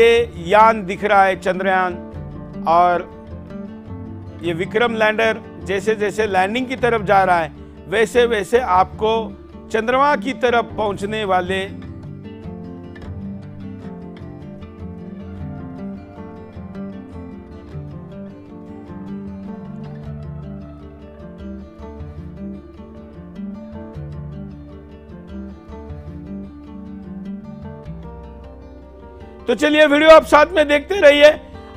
ये यान दिख रहा है चंद्रयान, और ये विक्रम लैंडर जैसे जैसे लैंडिंग की तरफ जा रहा है वैसे वैसे आपको चंद्रमा की तरफ पहुंचने वाले तो चलिए वीडियो आप साथ में देखते रहिए।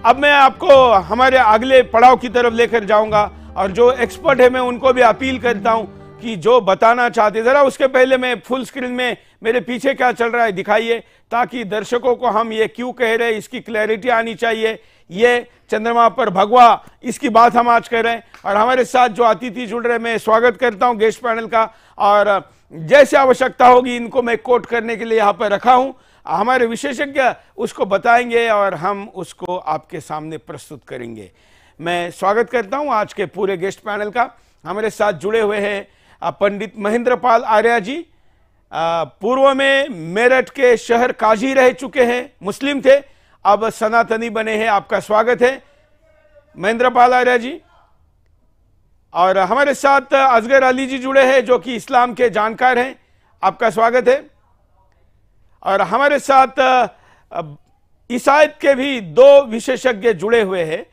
अब मैं आपको हमारे अगले पड़ाव की तरफ लेकर जाऊंगा और जो एक्सपर्ट है मैं उनको भी अपील करता हूं कि जो बताना चाहते, जरा उसके पहले मैं फुल स्क्रीन में मेरे पीछे क्या चल रहा है दिखाइए, ताकि दर्शकों को हम ये क्यों कह रहे हैं इसकी क्लैरिटी आनी चाहिए। ये चंद्रमा पर भगवा, इसकी बात हम आज कर रहे हैं। और हमारे साथ जो अतिथि जुड़ रहे हैं मैं स्वागत करता हूँ गेस्ट पैनल का, और जैसे आवश्यकता होगी इनको मैं कोट करने के लिए यहाँ पर रखा हूँ। हमारे विशेषज्ञ उसको बताएंगे और हम उसको आपके सामने प्रस्तुत करेंगे। मैं स्वागत करता हूं आज के पूरे गेस्ट पैनल का। हमारे साथ जुड़े हुए हैं पंडित महेंद्रपाल आर्य जी, पूर्व में मेरठ के शहर काजी रह चुके हैं, मुस्लिम थे, अब सनातनी बने हैं। आपका स्वागत है महेंद्रपाल आर्य जी। और हमारे साथ अजगर अली जी जुड़े हैं जो कि इस्लाम के जानकार हैं, आपका स्वागत है। और हमारे साथ ईसाइत के भी दो विशेषज्ञ जुड़े हुए हैं,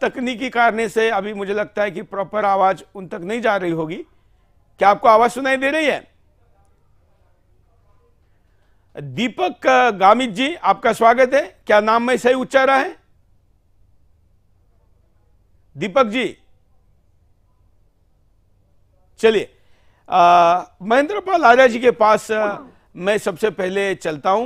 तकनीकी कारण से अभी मुझे लगता है कि प्रॉपर आवाज़ उन तक नहीं जा रही होगी। क्या आपको आवाज़ सुनाई दे रही है? दीपक गामित जी आपका स्वागत है। क्या नाम में सही उच्चारा है दीपक जी? चलिए महेंद्रपाल आर्य जी के पास मैं सबसे पहले चलता हूं,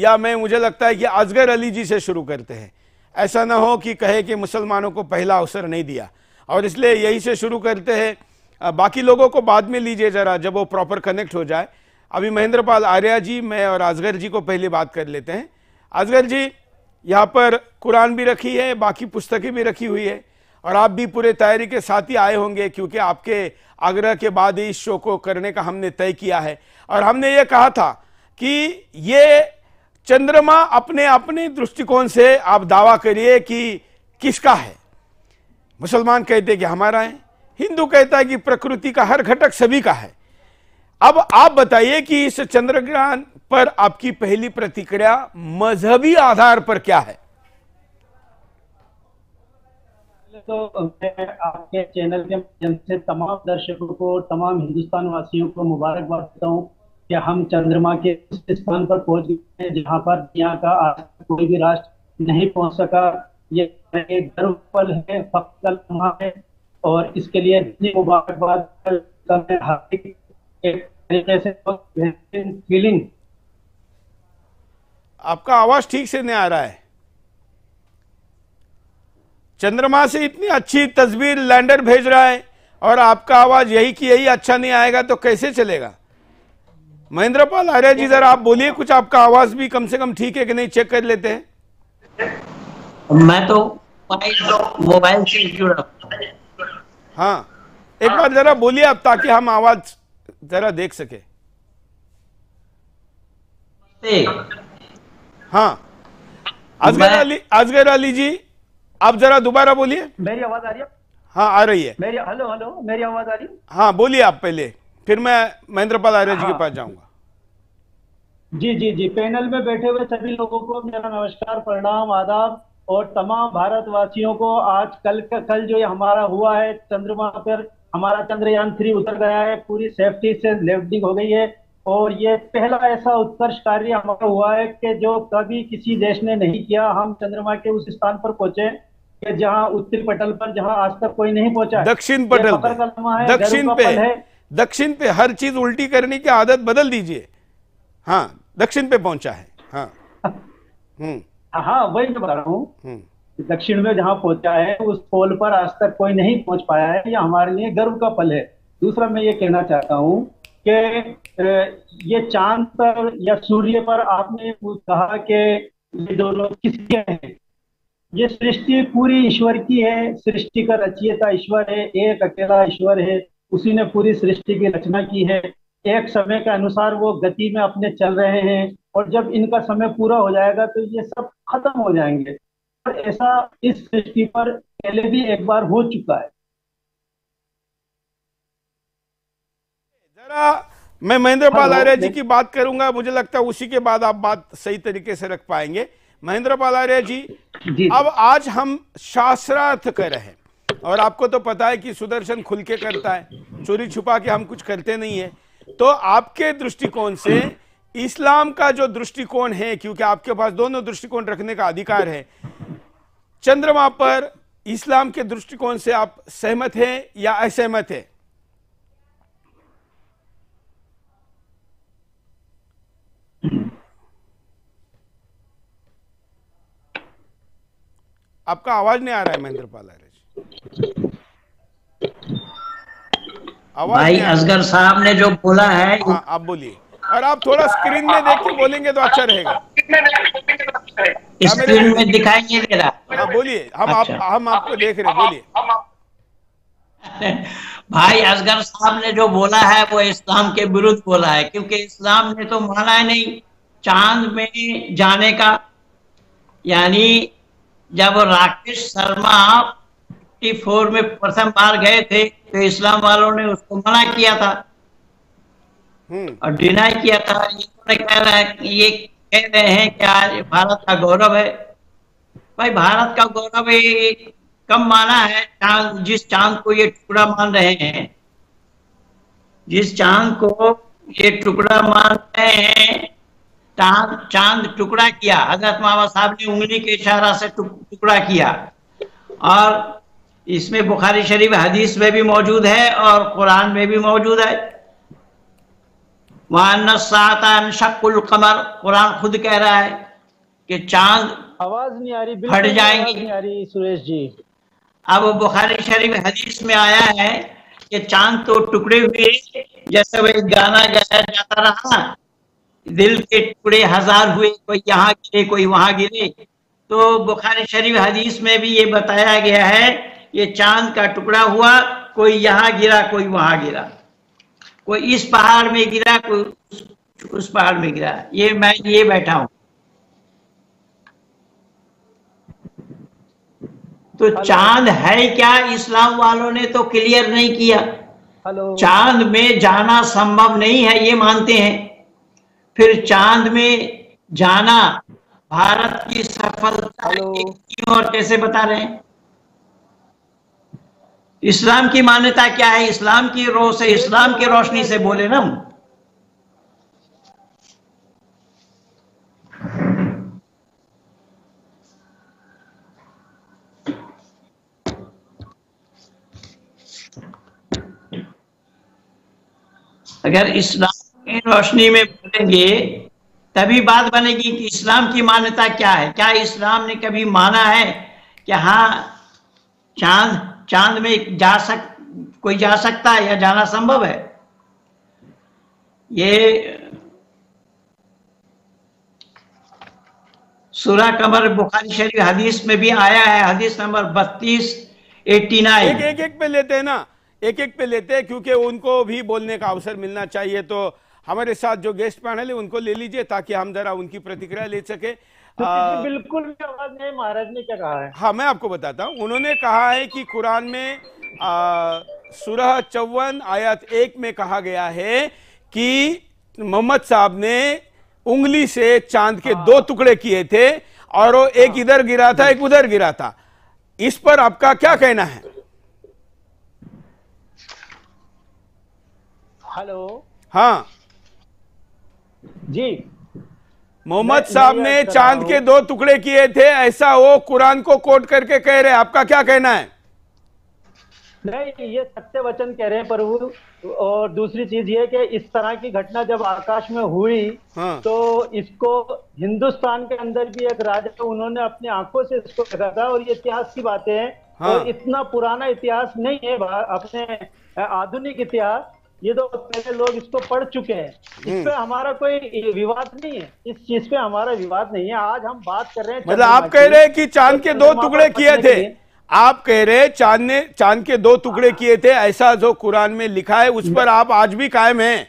या मैं मुझे लगता है कि अजगर अली जी से शुरू करते हैं, ऐसा ना हो कि कहे कि मुसलमानों को पहला अवसर नहीं दिया, और इसलिए यही से शुरू करते हैं। बाकी लोगों को बाद में लीजिए जरा, जब वो प्रॉपर कनेक्ट हो जाए। अभी महेंद्रपाल आर्य जी, मैं और अजगर जी को पहले बात कर लेते हैं। अजगर जी, यहाँ पर कुरान भी रखी है, बाकी पुस्तकें भी रखी हुई है, और आप भी पूरे तैयारी के साथ ही आए होंगे, क्योंकि आपके आग्रह के बाद ही इस शो को करने का हमने तय किया है। और हमने ये कहा था कि ये चंद्रमा अपने अपने दृष्टिकोण से आप दावा करिए कि किसका है। मुसलमान कहते हैं कि हमारा है, हिंदू कहता है कि प्रकृति का हर घटक सभी का है। अब आप बताइए कि इस चंद्रग्रहण पर आपकी पहली प्रतिक्रिया मजहबी आधार पर क्या है? तो मैं आपके चैनल के माध्यम से तमाम दर्शकों को, तमाम हिंदुस्तान वासियों को मुबारकबाद देता हूँ कि हम चंद्रमा के उस स्थान पर पहुँच गए हैं जहाँ पर दुनिया का आज कोई भी राष्ट्र नहीं पहुँच सका। ये एक गर्व पल है, फख्र का लम्हा है, और इसके लिए इतनी मुबारकबाद। एक तरीके से फीलिंग। आपका आवाज ठीक से नहीं आ रहा है। चंद्रमा से इतनी अच्छी तस्वीर लैंडर भेज रहा है और आपका आवाज यही कि यही अच्छा नहीं आएगा तो कैसे चलेगा? महेंद्रपाल आर्य जी जरा आप बोलिए कुछ, आपका आवाज भी कम से कम ठीक है कि नहीं चेक कर लेते हैं। मैं तो मोबाइल से जुड़ा हूं। हाँ, एक बार जरा बोलिए आप, ताकि हम आवाज जरा देख सके। हाँ अजगर अली जी आप जरा दोबारा बोलिए। मेरी आवाज आ रही है? हाँ आ रही है। हेलो हेलो, मेरी आवाज आ रही है? हाँ बोलिए आप पहले, फिर मैं महेंद्रपाल आर्य जी के पास जाऊंगा। जी, पैनल में बैठे हुए सभी लोगों को मेरा नमस्कार, प्रणाम, आदाब, और तमाम भारतवासियों को। आज कल जो हमारा हुआ है चंद्रमा पर, हमारा चंद्रयान 3 उतर गया है, पूरी सेफ्टी से लैंडिंग हो गई है, और ये पहला ऐसा उत्कर्ष कार्य हमारा हुआ है कि जो कभी किसी देश ने नहीं किया। हम चंद्रमा के उस स्थान पर पहुंचे जहाँ उत्तरी पटल पर, जहाँ आज तक कोई नहीं पहुंचा। दक्षिण पटल पर, दक्षिण पे हर चीज उल्टी करने की आदत बदल दीजिए। हाँ दक्षिण पे पहुंचा है। हाँ वही मैं बता रहा हूँ, दक्षिण में जहाँ पहुंचा है उस पोल पर आज तक कोई नहीं पहुंच पाया है, यह हमारे लिए गर्व का पल है। दूसरा मैं ये कहना चाहता हूँ कि ये चांद पर या सूर्य पर आपने कहा कि ये दोनों किसके हैं? ये सृष्टि पूरी ईश्वर की है, सृष्टि का रचयिता ईश्वर है, एक अकेला ईश्वर है, उसी ने पूरी सृष्टि की रचना की है। एक समय के अनुसार वो गति में अपने चल रहे हैं, और जब इनका समय पूरा हो जाएगा तो ये सब खत्म हो जाएंगे। और ऐसा इस सृष्टि पर पहले भी एक बार हो चुका है। जरा मैं महेंद्रपाल आर्य जी की बात करूंगा, मुझे लगता है उसी के बाद आप बात सही तरीके से रख पाएंगे। महेंद्रपाल आर्य जी, अब आज हम शास्त्रार्थ कर रहे हैं और आपको तो पता है कि सुदर्शन खुल के करता है, चोरी छुपा के हम कुछ करते नहीं है। तो आपके दृष्टिकोण से इस्लाम का जो दृष्टिकोण है, क्योंकि आपके पास दोनों दृष्टिकोण रखने का अधिकार है, चंद्रमा पर इस्लाम के दृष्टिकोण से आप सहमत हैं या असहमत हैं? आपका आवाज नहीं आ रहा है महेंद्रपाल आर्य जी। भाई असगर साहब ने जो बोला है, हाँ आप बोलिए, और आप थोड़ा स्क्रीन में देख के बोलेंगे तो अच्छा रहेगा। स्क्रीन में दिखाई नहीं दे रहा। हाँ बोलिए, हम अच्छा। हम आपको देख रहे हैं, बोलिए। भाई असगर साहब ने जो बोला है वो इस्लाम के विरुद्ध बोला है, क्योंकि इस्लाम ने तो माना है नहीं चांद में जाने का। यानी जब राकेश शर्मा 1954 में प्रथम बार गए थे तो इस्लाम वालों ने उसको मना किया था और डिनाई किया था। ये कह रहा है, ये कह रहे हैं कि आज भारत का गौरव है। भाई भारत का गौरव कम माना है चांद, जिस चांद को ये टुकड़ा मान रहे हैं, जिस चांद को ये टुकड़ा मान रहे हैं, चांद टुकड़ा किया। हजरत मामा साहब ने उंगली के इशारा से टुकड़ा किया। और इसमें बुखारी शरीफ हदीस में भी मौजूद है और कुरान में भी मौजूद है। कुरान खुद कह रहा है कि चांद आवाज नहीं आ रही, फट जाएंगे सूरज जी। अब बुखारी शरीफ हदीस में आया है कि चांद तो टुकड़े हुए, जैसे वही गाना गाया जाता रहा, दिल के टुकड़े हजार हुए, कोई यहाँ गिरे कोई वहां गिरे। तो बुखारी शरीफ हदीस में भी ये बताया गया है, ये चांद का टुकड़ा हुआ, कोई यहाँ गिरा कोई वहां गिरा, कोई इस पहाड़ में गिरा कोई उस पहाड़ में गिरा। ये मैं ये बैठा हूं, तो चांद है क्या? इस्लाम वालों ने तो क्लियर नहीं किया। चांद में जाना संभव नहीं है ये मानते हैं। फिर चांद में जाना भारत की सफलता क्यों और कैसे बता रहे हैं? इस्लाम की मान्यता क्या है? इस्लाम की रो से, इस्लाम की रोशनी से बोले ना। अगर इस्लाम की रोशनी में बोलेंगे तभी बात बनेगी कि इस्लाम की मान्यता क्या है। क्या इस्लाम ने कभी माना है कि हाँ चांद में कोई जा सकता है या जाना संभव है? ये सुरा कमर बुखारी शरीफ हदीस में भी आया है, हदीस नंबर 3289। एक पे लेते हैं ना, एक पे लेते हैं, क्योंकि उनको भी बोलने का अवसर मिलना चाहिए। तो हमारे साथ जो गेस्ट पैनल है उनको ले लीजिए ताकि हम जरा उनकी प्रतिक्रिया ले सके। बिल्कुल भी आवाज नहीं। महाराज ने क्या कहा है? हाँ मैं आपको बताता हूँ, उन्होंने कहा है कि कुरान में सूरह 54 आयत 1 में कहा गया है कि मोहम्मद साहब ने उंगली से चांद के दो टुकड़े किए थे और वो एक इधर गिरा था एक उधर गिरा था। इस पर आपका क्या कहना है? हेलो, हाँ जी, मोहम्मद साहब ने चांद के दो टुकड़े किए थे, ऐसा वो कुरान को कोट करके कह रहे हैं, आपका क्या कहना है? नहीं, ये सत्य वचन कह रहे हैं प्रभु। और दूसरी चीज ये कि इस तरह की घटना जब आकाश में हुई, हाँ। तो इसको हिंदुस्तान के अंदर भी एक राजा तो उन्होंने अपनी आंखों से इसको देखा था। और ये इतिहास की बातें हैं, हाँ। और इतना पुराना इतिहास नहीं है, अपने आधुनिक इतिहास, ये तो पहले लोग इसको पढ़ चुके हैं। इस पे हमारा कोई विवाद नहीं है, इस चीज पे हमारा विवाद नहीं है। आज हम बात कर रहे हैं, मतलब आप कह रहे हैं कि चांद के दो टुकड़े किए थे, आप कह रहे हैं चांद के दो टुकड़े किए थे, ऐसा जो कुरान में लिखा है उस पर आप आज भी कायम हैं।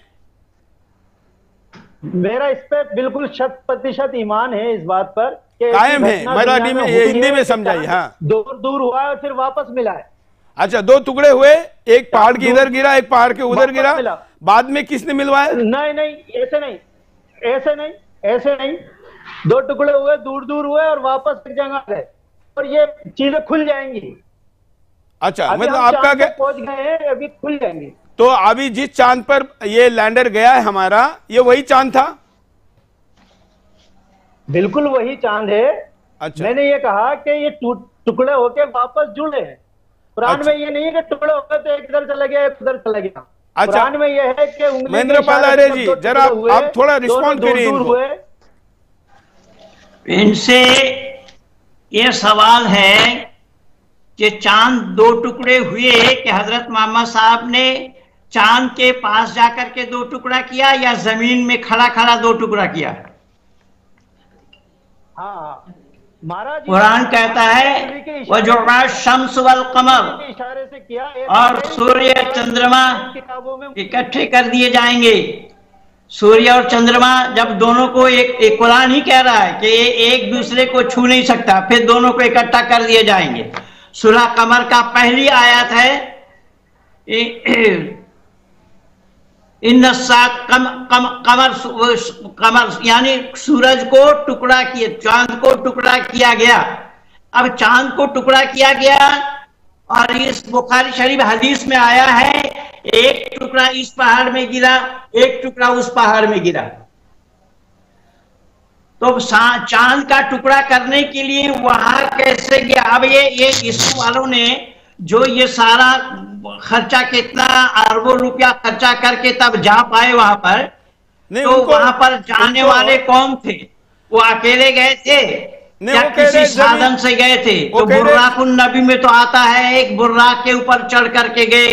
मेरा इस पे बिल्कुल 100% ईमान है, इस बात पर कायम है। मराठी में हिंदी में समझाई। हाँ, दूर हुआ और फिर वापस मिला है। अच्छा, दो टुकड़े हुए, एक पहाड़ के इधर गिरा, एक पहाड़ के उधर गिरा, बाद में किसने मिलवाया? नहीं ऐसे नहीं, दो टुकड़े हुए, दूर हुए और वापस एक जगह गए और ये चीजें खुल जाएंगी। अच्छा, मतलब आपका पहुंच गए अभी खुल जाएंगे। तो अभी जिस चांद पर ये लैंडर गया है हमारा, ये वही चांद था? बिल्कुल वही चांद है। अच्छा, मैंने ये कहा कि ये टुकड़े होके वापस जुड़े हैं। कुरान में ये नहीं है कि टुकड़े होकर तो एक इधर चला गया एक उधर चला गया। अच्छा, कुरान में ये है कि महेंद्रपाल आर्य जी जरा आप थोड़ा रिस्पॉन्ड करिए। इनसे ये सवाल है कि चांद दो टुकड़े हुए कि हजरत मोहम्मद साहब ने चांद के पास जाकर के दो टुकड़ा किया या जमीन में खड़ा दो टुकड़ा किया? हाँ, महाराज कुरान कहता है वजुअल शम्स वल कमर, और सूर्य चंद्रमा इकट्ठे कर दिए जाएंगे। सूर्य और चंद्रमा जब दोनों को एक कुरान ही कह रहा है कि एक दूसरे को छू नहीं सकता, फिर दोनों को इकट्ठा कर दिए जाएंगे। सुरा कमर का पहली आयत है कमर यानी सूरज को टुकड़ा किए, चांद को टुकड़ा किया गया। अब चांद को टुकड़ा किया गया और इस बुखारी शरीफ हदीस में आया है एक टुकड़ा इस पहाड़ में गिरा, एक टुकड़ा उस पहाड़ में गिरा। तो चांद का टुकड़ा करने के लिए वहां कैसे गया? अब ये इसरो वालों ने जो ये सारा खर्चा कितना अरबों रुपया खर्चा करके तब जा पाए वहां पर, तो वहां पर जाने वाले कौन थे? वो अकेले गए थे या किसी साधन से गए थे? तो बुर्राकुन नबी में तो आता है एक बुर्राक के ऊपर चढ़ करके गए,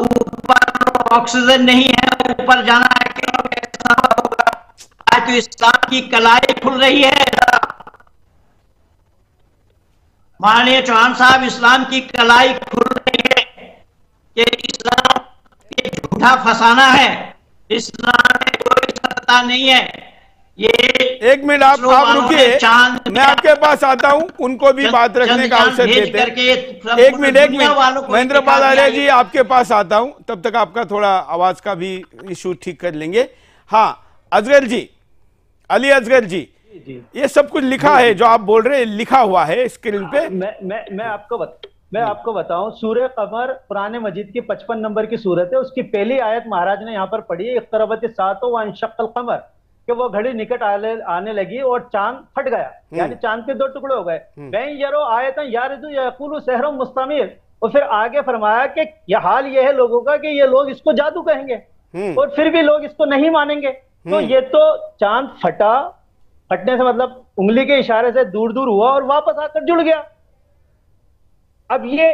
ऊपर ऑक्सीजन नहीं है, ऊपर जाना है। तो इस्लाम की कलाई खुल रही है, माननीय चौहान साहब, इस्लाम की कलाई खुल रही है कि इस्लाम ये झूठा फसाना है, इस्लाम में कोई सत्ता नहीं है। ये एक मिनट आप रुकिए, मैं आपके पास आता हूं, उनको भी बात रखने का अवसर देते। एक मिनट महेंद्रपाल आर्य जी आपके पास आता हूं, तब तक आपका थोड़ा आवाज का भी इशू ठीक कर लेंगे। हाँ, अजगर जी ये सब कुछ लिखा है जो आप बोल रहे हैं, लिखा हुआ है स्क्रीन पे। मैं आपको बताऊं, सूरह कमर पुराने मजीद की 55 नंबर की सूरत है, उसकी पहली आयत महाराज ने यहाँ पर पढ़ी है, इक़्तरबत सातो वअनशक़्क़ल कमर, कि वो घड़ी निकट आने लगी और चांद फट गया, यानी चांद के दो टुकड़े हो गए। मुस्तमिर, और फिर आगे फरमाया कि यह हाल यह है लोगों का कि ये लोग इसको जादू कहेंगे और फिर भी लोग इसको नहीं मानेंगे। तो ये तो चांद फटा, फटने से मतलब उंगली के इशारे से दूर हुआ और वापस आकर जुड़ गया। अब ये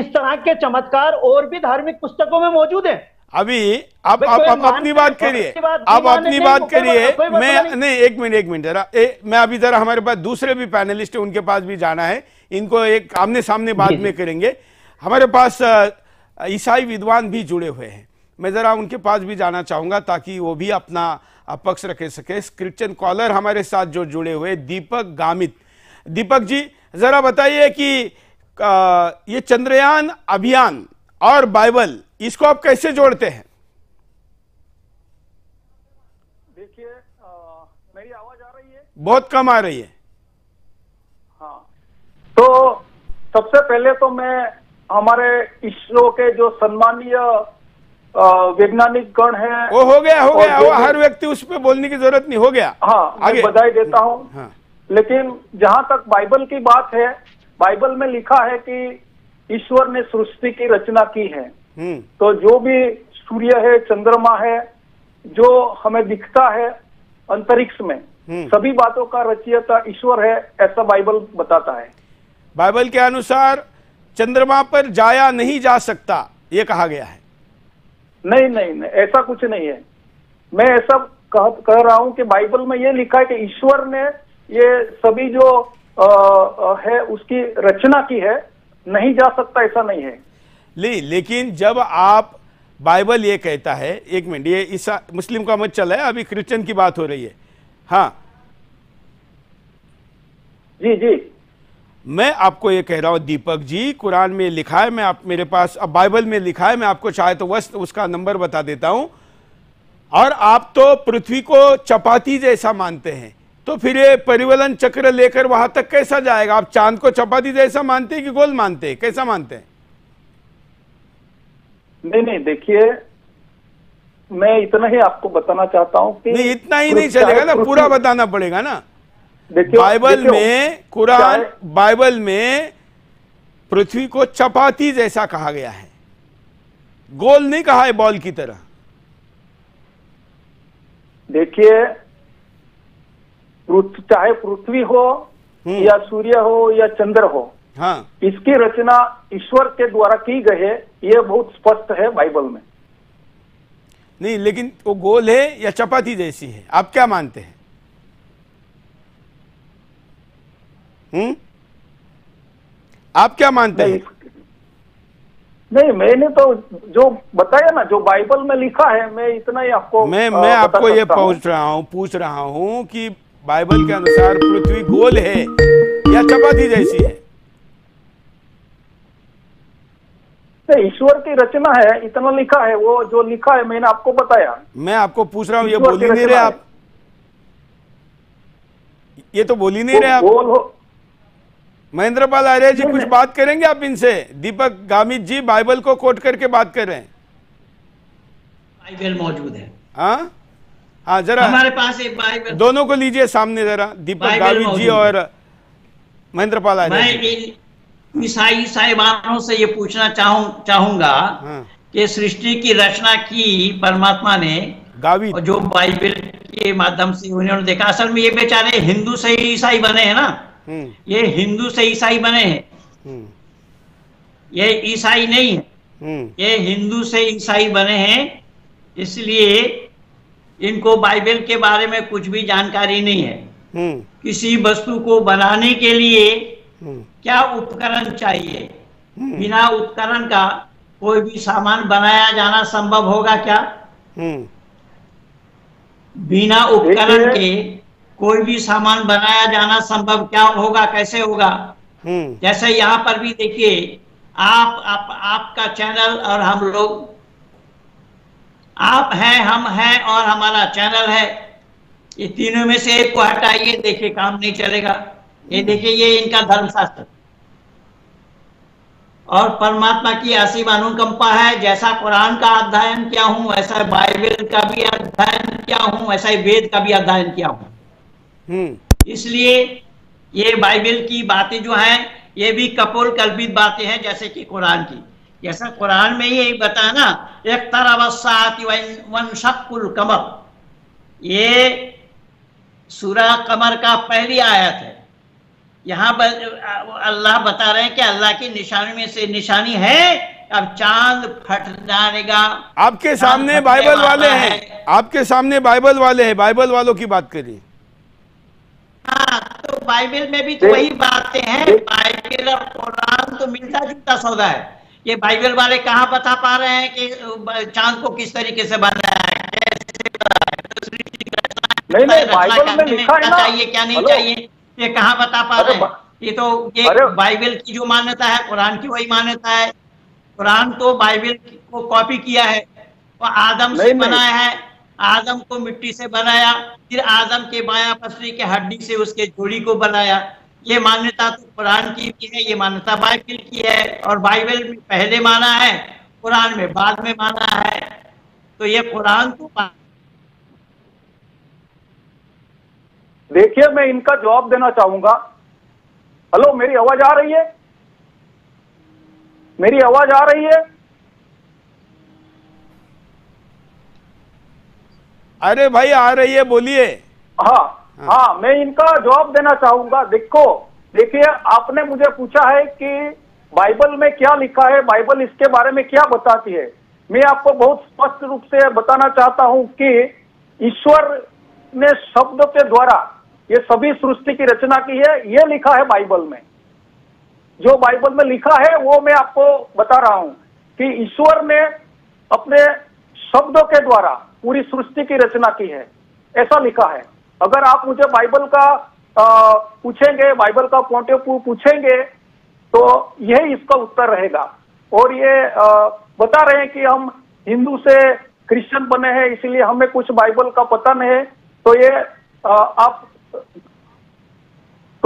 इस तरह के चमत्कार और भी धार्मिक पुस्तकों में मौजूद हैं। अभी आप अपनी बात करिए, आप अपनी बात करिए। मैं नहीं, एक मिनट जरा, मैं अभी जरा हमारे पास दूसरे भी पैनलिस्ट है, उनके पास भी जाना है, इनको एक आमने सामने बाद में करेंगे। हमारे पास ईसाई विद्वान भी जुड़े हुए हैं, मैं जरा उनके पास भी जाना चाहूंगा ताकि वो भी अपना पक्ष रख सके। क्रिश्चियन कॉलर हमारे साथ जो जुड़े हुए, दीपक गामित। दीपक जी जरा बताइए कि ये चंद्रयान अभियान और बाइबल, इसको आप कैसे जोड़ते हैं? देखिए, मेरी आवाज आ रही है? बहुत कम आ रही है। हाँ, तो सबसे पहले तो मैं हमारे इसरो के जो सम्मानीय वैज्ञानिक गण है, वो हो गया वो हर व्यक्ति उस पर बोलने की जरूरत नहीं, हो गया। हाँ, आगे बधाई देता हूँ। हाँ। लेकिन जहां तक बाइबल की बात है, बाइबल में लिखा है कि ईश्वर ने सृष्टि की रचना की है। तो जो भी सूर्य है, चंद्रमा है, जो हमें दिखता है अंतरिक्ष में, सभी बातों का रचयिता ईश्वर है, ऐसा बाइबल बताता है। बाइबल के अनुसार चंद्रमा पर जाया नहीं जा सकता, ये कहा गया है? नहीं, ऐसा कुछ नहीं है। मैं ऐसा कह रहा हूं कि बाइबल में ये लिखा है कि ईश्वर ने ये सभी जो है उसकी रचना की है, नहीं जा सकता ऐसा नहीं है। लेकिन जब आप बाइबल ये कहता है, एक मिनट, ये ईसा मुस्लिम का मत चला है, अभी क्रिश्चियन की बात हो रही है। हाँ जी जी, मैं आपको ये कह रहा हूँ दीपक जी, कुरान में लिखा है, मैं आप मेरे पास अब बाइबल में लिखा है, मैं आपको चाहे तो वस्त उसका नंबर बता देता हूँ। और आप तो पृथ्वी को चपाती जैसा मानते हैं, तो फिर ये परिवलन चक्र लेकर वहां तक कैसा जाएगा? आप चांद को चपाती जैसा मानते हैं कि गोल मानते हैं, कैसा मानते हैं? नहीं नहीं, देखिए मैं इतना ही आपको बताना चाहता हूं कि नहीं, इतना ही नहीं चलेगा ना, पूरा बताना पड़ेगा ना। देखिए बाइबल में, कुरान बाइबल में पृथ्वी को चपाती जैसा कहा गया है, गोल नहीं कहा है बॉल की तरह। देखिए चाहे पृथ्वी हो या सूर्य हो या चंद्र हो, हाँ, इसकी रचना ईश्वर के द्वारा की गई है, यह बहुत स्पष्ट है बाइबल में। नहीं, लेकिन वो गोल है या चपाती जैसी है, आप क्या मानते हैं? आप क्या मानते हैं? नहीं, मैंने तो जो बताया ना, जो बाइबल में लिखा है, मैं इतना ही आपको मैं आपको ये पूछ रहा हूँ कि बाइबल के अनुसार पृथ्वी गोल है या चपाती जैसी है? ईश्वर की रचना है, इतना लिखा है, वो जो लिखा है मैंने आपको बताया। मैं आपको पूछ रहा हूँ, ये बोल ही नहीं रहे आप, ये तो बोल ही नहीं रहे आप। महेंद्रपाल आर्य जी कुछ बात करेंगे आप इनसे? दीपक गामित जी बाइबल को कोट करके बात कर रहे हैं, बाइबल मौजूद है। हाँ हाँ, जरा हमारे पास एक बाइबल, दोनों को लीजिए सामने जरा, दीपक गामित जी और महेंद्रपाल आर्य। मैं ईसाई साहिबानों से ये पूछना चाहूंगा कि सृष्टि की रचना की परमात्मा ने, और जो बाइबल के माध्यम से उन्होंने देखा, असल में ये बेचारे हिंदू से ईसाई बने हैं ना, ये हिंदू से ईसाई बने हैं, ये ईसाई नहीं है, ये हिंदू से ईसाई बने हैं, इसलिए इनको बाइबल के बारे में कुछ भी जानकारी नहीं है। किसी वस्तु को बनाने के लिए क्या उपकरण चाहिए, बिना उपकरण का कोई भी सामान बनाया जाना संभव होगा क्या? बिना उपकरण के कोई भी सामान बनाया जाना संभव क्या होगा, कैसे होगा? जैसे यहाँ पर भी देखिए, आपका चैनल और हम लोग, आप हैं, हम हैं और हमारा चैनल है, ये तीनों में से एक को हटाइए, देखिए काम नहीं चलेगा। ये देखिए, ये इनका धर्मशास्त्र और परमात्मा की असीम अनुकंपा है। जैसा कुरान का अध्ययन किया हूँ, वैसा बाइबल का भी अध्ययन किया हूँ, वैसा ही वेद का भी अध्ययन किया हूँ। इसलिए ये बाइबल की बातें जो हैं, ये भी कपोल कल्पित बातें हैं, जैसे कि कुरान की, जैसा कुरान में ये बताया ना, एक तरवस्सातिवंशकुल कमर, ये सुरा कमर का पहली आयत है। यहाँ अल्लाह बता रहे हैं कि अल्लाह की निशानी में से निशानी है, अब चांद फट जाएगा। आपके सामने बाइबल वाले हैं, आपके सामने बाइबल वाले हैं, बाइबल वालों की बात करिए। हाँ, तो बाइबल में भी तो वही बातें हैं, बाइबल और कुरान तो मिलता जुलता सौदा है। ये बाइबल वाले कहाँ बता पा रहे हैं कि चांद को किस तरीके से बनाया है, कैसे बनाया है, तो नहीं, नहीं, बाइबल में लिखा है ना, चाहिए क्या नहीं चाहिए, ये कहाँ बता पा रहे हैं? ये तो ये बाइबल की जो मान्यता है, कुरान की वही मान्यता है। कुरान तो बाइबल को कॉपी किया है, वो आदम से बनाया है, आदम को मिट्टी से बनाया, फिर आदम के बायां पसली के हड्डी से उसके जोड़ी को बनाया। ये मान्यता तो कुरान की भी है, ये मान्यता बाइबल की है, और बाइबल में पहले माना है, कुरान में बाद में माना है। तो ये कुरान तो देखिए, मैं इनका जवाब देना चाहूंगा। हेलो, मेरी आवाज आ रही है? मेरी आवाज आ रही है? अरे भाई आ रही है, बोलिए। हाँ हाँ, मैं इनका जवाब देना चाहूंगा। देखो, देखिए आपने मुझे पूछा है कि बाइबल में क्या लिखा है, बाइबल इसके बारे में क्या बताती है। मैं आपको बहुत स्पष्ट रूप से बताना चाहता हूँ कि ईश्वर ने शब्द के द्वारा ये सभी सृष्टि की रचना की है, ये लिखा है बाइबल में। जो बाइबल में लिखा है वो मैं आपको बता रहा हूँ कि ईश्वर ने अपने शब्दों के द्वारा पूरी सृष्टि की रचना की है, ऐसा लिखा है। अगर आप मुझे बाइबल का पूछेंगे, बाइबल का पॉइंट ऑफ व्यू पूछेंगे तो यही इसका उत्तर रहेगा। और ये बता रहे हैं कि हम हिंदू से क्रिश्चियन बने हैं इसीलिए हमें कुछ बाइबल का पता नहीं है, तो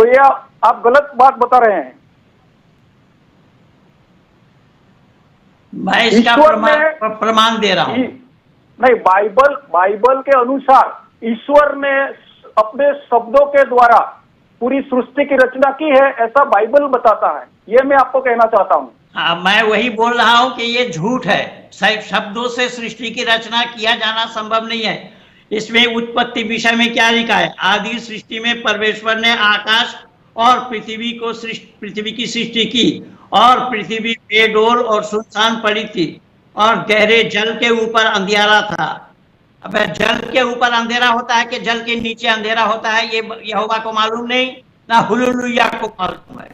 ये आप गलत बात बता रहे हैं। मैं इसका प्रमाण दे रहा हूं। नहीं, बाइबल के अनुसार ईश्वर ने अपने शब्दों के द्वारा पूरी सृष्टि की रचना की है, ऐसा बाइबल बताता है, ये मैं आपको कहना चाहता हूँ। मैं वही बोल रहा हूँ कि ये झूठ है। शब्दों से सृष्टि की रचना किया जाना संभव नहीं है। इसमें उत्पत्ति विषय में क्या लिखा है? आदि सृष्टि में परमेश्वर ने आकाश और पृथ्वी की सृष्टि की, और पृथ्वी बेडोर और सुनसान पड़ी थी, और गहरे जल के ऊपर अंधेरा था। अब जल के ऊपर अंधेरा होता है कि जल के नीचे अंधेरा होता है, ये यहोवा को मालूम नहीं, ना हुलुलुया को मालूम है,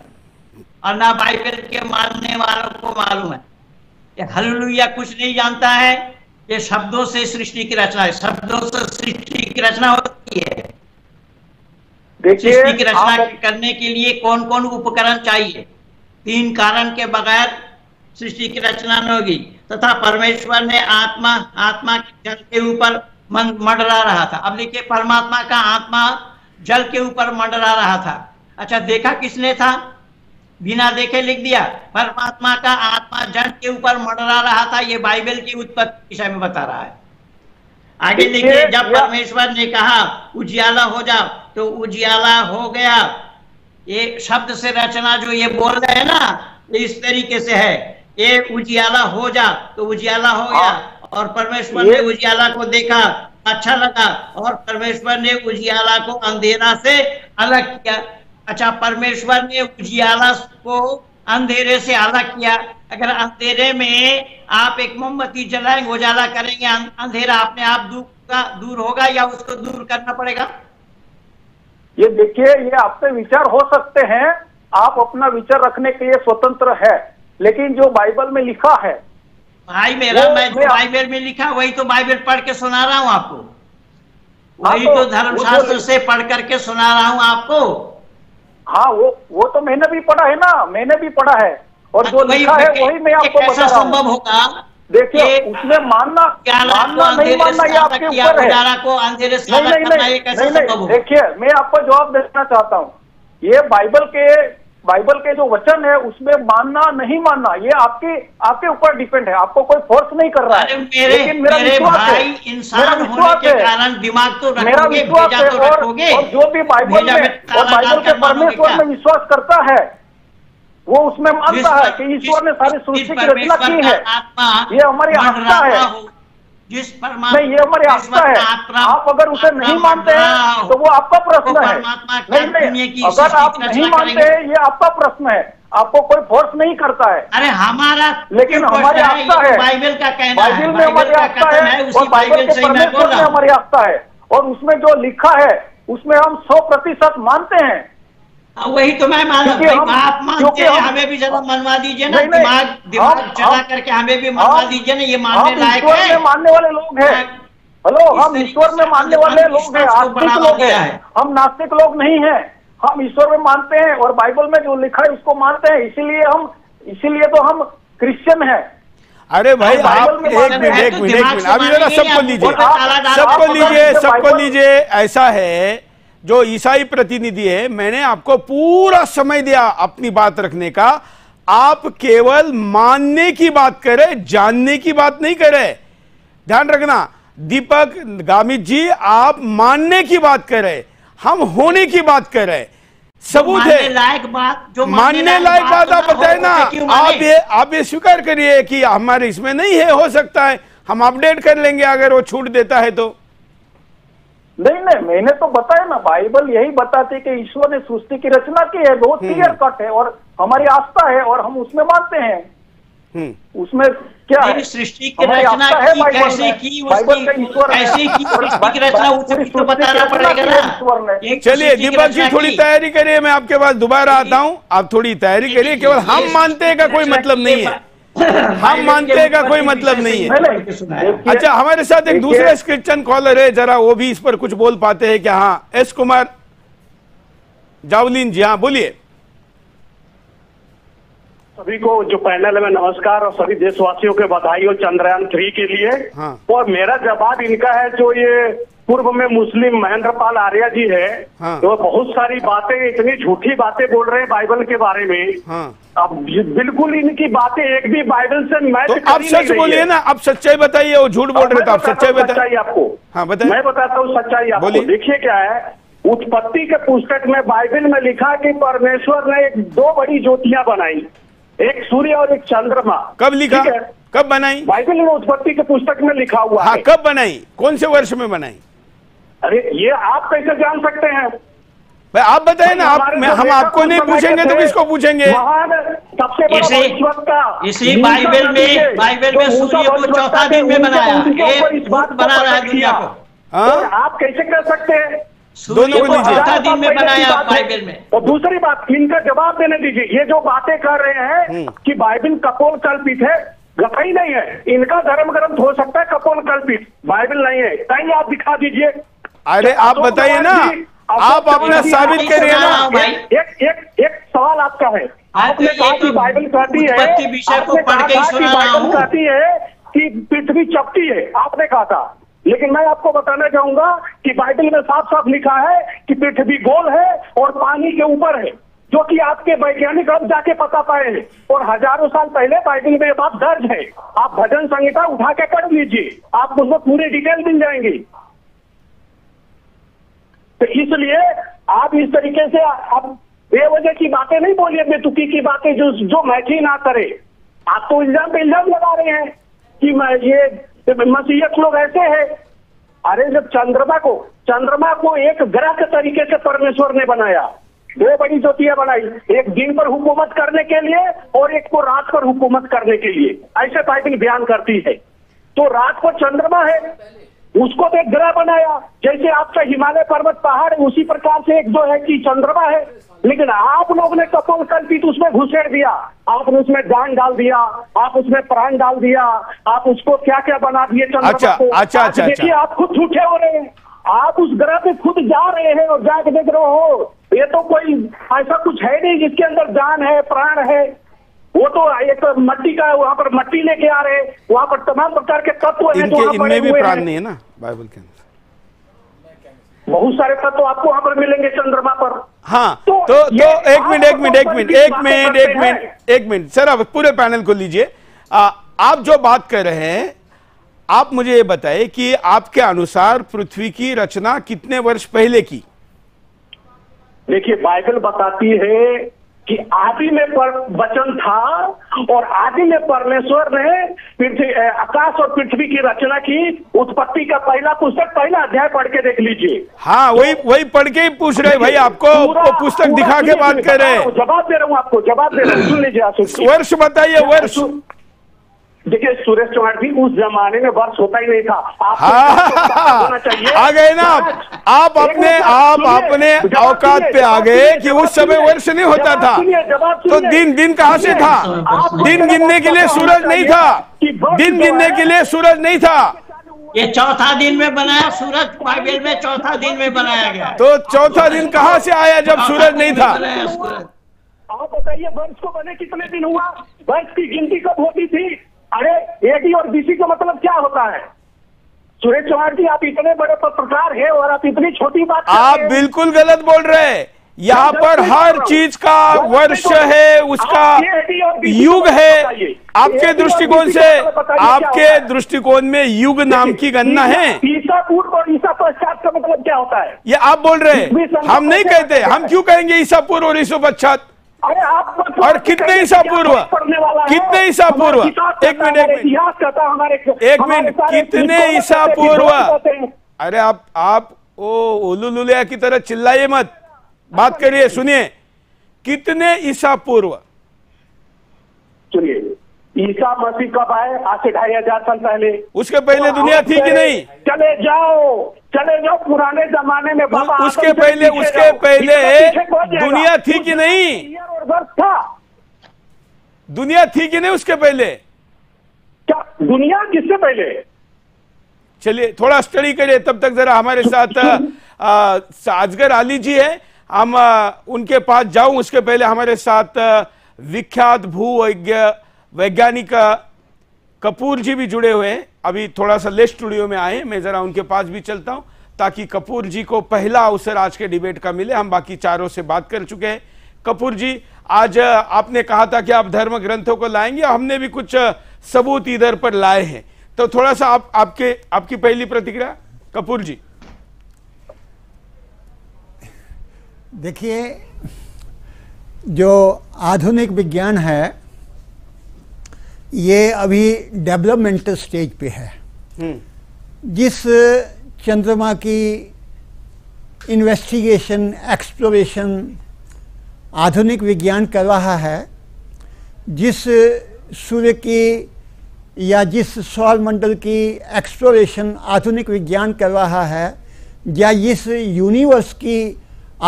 और ना बाइबल के मानने वालों को मालूम है। ये हुलुलुया कुछ नहीं जानता है। ये शब्दों से सृष्टि की रचना है। शब्दों से सृष्टि की रचना होती है। सृष्टि की रचना करने के लिए कौन कौन उपकरण चाहिए? तीन कारण के बगैर सृष्टि की रचना नहीं होगी। तथा परमेश्वर ने आत्मा जल के ऊपर मंडरा रहा था। अब देखिए, परमात्मा का आत्मा जल के ऊपर मंडरा रहा था। अच्छा, देखा किसने था? बिना देखे लिख दिया। परमात्मा का आत्मा जल के ऊपर मंडरा रहा था, ये बाइबल की उत्पत्ति विषय में बता रहा है। आगे देखिए, जब परमेश्वर ने कहा उजियाला हो जा, तो उजियाला हो गया। ये शब्द से रचना जो ये बोल रहे हैं ना, इस तरीके से है। ये उजियाला हो जा, तो उजियाला हो गया। और परमेश्वर ने उजियाला को देखा, अच्छा लगा, और परमेश्वर ने उजियाला को अंधेरा से अलग किया। अच्छा, परमेश्वर ने उजियाला को अंधेरे से अलग किया। अगर अंधेरे में आप एक मोमबत्ती जलाएंगे, उजाला करेंगे, अंधेरा अपने आप दूर होगा या उसको दूर करना पड़ेगा? ये देखिए, ये आपके विचार हो सकते हैं, आप अपना विचार रखने के लिए स्वतंत्र है, लेकिन जो बाइबल में लिखा है भाई मेरा, मैं जो बाइबल में लिखा वही तो बाइबल पढ़ के सुना रहा हूँ आपको। वही तो धर्मशास्त्र से पढ़ करके सुना रहा हूँ आपको। हाँ, वो तो मैंने भी पढ़ा है ना, मैंने भी पढ़ा है, और जो लिखा है वही मैं आपको बता रहा हूँ। देखिए, उसमें मानना नहीं मानना ये आपके ऊपर है। देखिए, मैं आपको जवाब देना चाहता हूँ। ये बाइबल के जो वचन है उसमें मानना नहीं मानना ये आपके ऊपर डिपेंड है, आपको कोई फोर्स नहीं कर रहा है। लेकिन मेरा विश्वास है, इंसान होने के कारण दिमाग तो मेरा विश्वास है, और जो भी बाइबल में और बाइबल के परमेश्वर में विश्वास करता है वो उसमें मानता है कि ईश्वर ने सारी सृष्टि की रचना की है। ये हमारी आस्था है, जिस परमात्मा, ये हमारी आस्था है। आप अगर उसे नहीं मानते हैं तो वो आपका प्रश्न है। नहीं, अगर आप नहीं मानते हैं ये आपका प्रश्न है, आपको कोई फोर्स नहीं करता है। अरे हमारा, लेकिन हमारी आस्था है, बाइबल का कहना है, बाइबल में हमारी आस्था है, और बाइबल के परमेश्वर में हमारी आस्था है, और उसमें जो लिखा है उसमें हम 100% मानते हैं। वही तो मैं मान रहा हूँ। आप मानते हैं, हमें भी जरा मनवा दीजिए ना, दिमाग चला करके हमें भी मनवा दीजिए ना। ये मानने लायक है, मानने वाले लोग हैं। हेलो, हम ईश्वर में मानने वाले लोग हैं, आस्तिक लोग हैं, हम नास्तिक लोग नहीं हैं। हम ईश्वर में मानते हैं और बाइबल में जो लिखा है उसको मानते हैं, इसीलिए तो हम क्रिश्चियन हैं। अरे भाई, आप एक मिनट अभी जरा सबको लीजिए। ऐसा है, जो ईसाई प्रतिनिधि है, मैंने आपको पूरा समय दिया अपनी बात रखने का। आप केवल मानने की बात करें, जानने की बात नहीं करें। ध्यान रखना दीपक गामित जी, आप मानने की बात करें, हम होने की बात करें। सबूत है, मानने लायक बात आप बताए ना। आप ये स्वीकार करिए कि हमारे इसमें नहीं है, हो सकता है हम अपडेट कर लेंगे अगर वो छूट देता है तो। नहीं, मैंने तो बताया ना, बाइबल यही बताती है कि ईश्वर ने सृष्टि की रचना की है, बहुत क्लियर कट है, और हमारी आस्था है और हम उसमें मानते हैं। उसमें क्या है? सृष्टि की रचना कैसे की, बाइबल का ईश्वर ऐसी की सृष्टि की रचना उसकी तो बताना पड़ेगा ना ईश्वर ने। चलिए दीपक जी, थोड़ी तैयारी करिए, मैं आपके पास दोबारा आता हूँ, आप थोड़ी तैयारी करिए। केवल हम मानते हैं का कोई मतलब नहीं है। हम मानते का कोई मतलब नहीं है। अच्छा, हमारे साथ एक दूसरे क्रिश्चियन कॉलर है, जरा वो भी इस पर कुछ बोल पाते हैं क्या? हाँ, एस कुमार जावलिन जी, हाँ बोलिए। सभी को जो पैनल में नमस्कार और सभी देशवासियों के बधाई हो चंद्रयान 3 के लिए। हाँ। और मेरा जवाब इनका है जो ये पूर्व में मुस्लिम महेंद्रपाल आर्य जी है। हाँ। तो बहुत सारी बातें, इतनी झूठी बातें बोल रहे हैं बाइबल के बारे में। हाँ। अब बिल्कुल इनकी बातें एक भी बाइबल से मैच तो आप सच बोलिए ना, आप सच्चाई बताइए। वो झूठ बोल रहे थे, आप सच्चाई बताइए। आपको मैं बताता हूँ सच्चाई। आपको देखिए क्या है, उत्पत्ति के पुस्तक में बाइबल में लिखा कि परमेश्वर ने दो बड़ी ज्योतियां बनाई, एक सूर्य और एक चंद्रमा। कब लिखा, कब बनाई? बाइबल में उत्पत्ति के पुस्तक में लिखा हुआ। हाँ, कब बनाई, कौन से वर्ष में बनाई? अरे ये आप कैसे जान सकते हैं? भाई आप बताए ना, आप हम आपको नहीं पूछेंगे तो किसको पूछेंगे? सबसे बड़ा इसी बाइबल में सूर्य को चौथा दिन में बनाया। आप कैसे कह सकते हैं? दोनों को चौथा दिन में बनाया बाइबल में। और दूसरी बात, इनका जवाब देने दीजिए। ये जो बातें कर रहे हैं कि बाइबल कपोल कल्पित है, गई नहीं है। इनका धर्म ग्रंथ हो सकता है कपोल कल्पित, बाइबल नहीं है। कहीं आप दिखा दीजिए। अरे आप बताइए ना, आप अपना साबित करिए ना। एक सवाल आपका है, आपने कहा कि बाइबल कहती है कि पृथ्वी चपटी है, आपने कहा था। लेकिन मैं आपको बताना चाहूंगा कि बाइबल में साफ साफ लिखा है कि पृथ्वी गोल है और पानी के ऊपर है, जो कि आपके वैज्ञानिक अब जाके पता पाए हैं। और हजारों साल पहले बाइबल में ये बात दर्ज है। आप भजन संहिता उठा के पढ़ लीजिए, आपको उसमें पूरी डिटेल मिल जाएंगी। तो इसलिए आप इस तरीके से आप बेवजह की बातें नहीं बोलिए, बेतुकी की बातें जो मैच ही ना करे। आप तो इल्जाम लगा रहे हैं कि मैं ये मसीहत लोग ऐसे हैं। अरे जब चंद्रमा को एक ग्रह के तरीके से परमेश्वर ने बनाया, दो बड़ी ज्योतियां बनाई, एक दिन पर हुकूमत करने के लिए और एक को रात पर हुकूमत करने के लिए, ऐसे बाइबल बयान करती है। तो रात को चंद्रमा है, उसको तो एक ग्रह बनाया, जैसे आपका हिमालय पर्वत पहाड़, उसी प्रकार से एक जो है कि चंद्रमा है। लेकिन आप लोग ने कपोल कल्पित उसमें घुसेड़ दिया, आपने उसमें जान डाल दिया, आप उसमें प्राण डाल दिया, आप उसको क्या क्या बना दिए चंद्रमा। अच्छा, को अच्छा, अच्छा, देखिए आप खुद झूठे हो रहे हैं, आप उस ग्रह पे खुद जा रहे हैं और जाके देख रहे हो। ये तो कोई ऐसा कुछ है नहीं जिसके अंदर जान है, प्राण है। वो तो एक मट्टी का है, वहाँ पर मट्टी लेके आ रहे, वहाँ पर तमाम प्रकार के तत्व हैं जो इनमें भी प्राण नहीं है ना बाइबल के अंदर। बहुत सारे तत्व आपको वहाँ पर मिलेंगे चंद्रमा पर। हाँ, तो एक मिनट सर, आप पूरे पैनल को लीजिए। आप जो बात कर रहे हैं, आप मुझे ये बताएं कि आपके अनुसार पृथ्वी की रचना कितने वर्ष पहले की? देखिए बाइबल बताती है कि आदि में पर वचन था और आदि में परमेश्वर ने आकाश और पृथ्वी की रचना की। उत्पत्ति का पहला पुस्तक, पहला अध्याय पढ़ के देख लीजिए। हाँ, वही पढ़ के ही पूछ रहे भाई, आपको पुस्तक दिखा के बात कर रहे हैं। जवाब दे रहा हूँ, आपको जवाब दे रहा हूँ, सुन लीजिए। वर्ष बताइए, वर्ष। देखिए सूरज चौहान भी उस जमाने में वर्ष होता ही नहीं था। होना चाहिए। आ गए ना आप अपने औकात पे आ गए कि उस समय वर्ष नहीं होता था। तो दिन कहाँ से था? दिन गिनने के लिए सूरज नहीं था, ये चौथा दिन में बनाया। सूरज बाइबल में चौथा दिन में बनाया गया। तो चौथा दिन कहाँ से आया जब सूरज नहीं था? आप बताइए वर्ष को बने कितने दिन हुआ? वर्ष की गिनती कब होती थी? अरे एडी और बीसी का मतलब क्या होता है? सुरेश चौहान जी, आप इतने बड़े पत्रकार हैं और आप इतनी छोटी बात आप बिल्कुल गलत बोल रहे हैं। यहाँ पर हर चीज का वर्ष है, उसका युग है। आपके दृष्टिकोण से, आपके दृष्टिकोण में युग नाम की गणना है। ईसा पूर्व और ईसा पश्चात का मतलब क्या होता है ये आप बोल रहे हैं। हम नहीं कहते, हम क्यों कहेंगे ईसा पूर्व और ईसा पश्चात? अरे आप और कितने ईसा पूर्व, कितने ईसा पूर्व, एक मिनट कितने ईसा पूर्व? अरे आप ओ उलुलुलिया की तरह चिल्लाइए मत, बात करिए, सुनिए। कितने ईसा पूर्व? सुनिए, ईसा मसीह कब आए? आज से 2500 साल पहले। उसके पहले दुनिया थी कि नहीं? चले जाओ पुराने जमाने में। उसके पहले दुनिया थी कि नहीं? दुनिया थी कि नहीं उसके पहले? क्या दुनिया किससे पहले है? चलिए थोड़ा स्टडी करिए, तब तक जरा हमारे साथ अजगर अली जी हैं, हम उनके पास जाऊं उसके पहले हमारे साथ विख्यात भूवैज्ञानिक कपूर जी भी जुड़े हुए हैं। अभी थोड़ा सा लेट स्टूडियो में आए, मैं जरा उनके पास भी चलता हूं ताकि कपूर जी को पहला अवसर आज के डिबेट का मिले। हम बाकी चारों से बात कर चुके हैं। कपूर जी, आज आपने कहा था कि आप धर्म ग्रंथों को लाएंगे, हमने भी कुछ सबूत इधर पर लाए हैं, तो थोड़ा सा आपकी पहली प्रतिक्रिया कपूर जी। देखिए, जो आधुनिक विज्ञान है ये अभी डेवलपमेंटल स्टेज पे है। जिस चंद्रमा की इन्वेस्टिगेशन, एक्सप्लोरेशन आधुनिक विज्ञान कर रहा है, जिस सूर्य की या जिस सौरमंडल की एक्सप्लोरेशन आधुनिक विज्ञान कर रहा है, या जिस यूनिवर्स की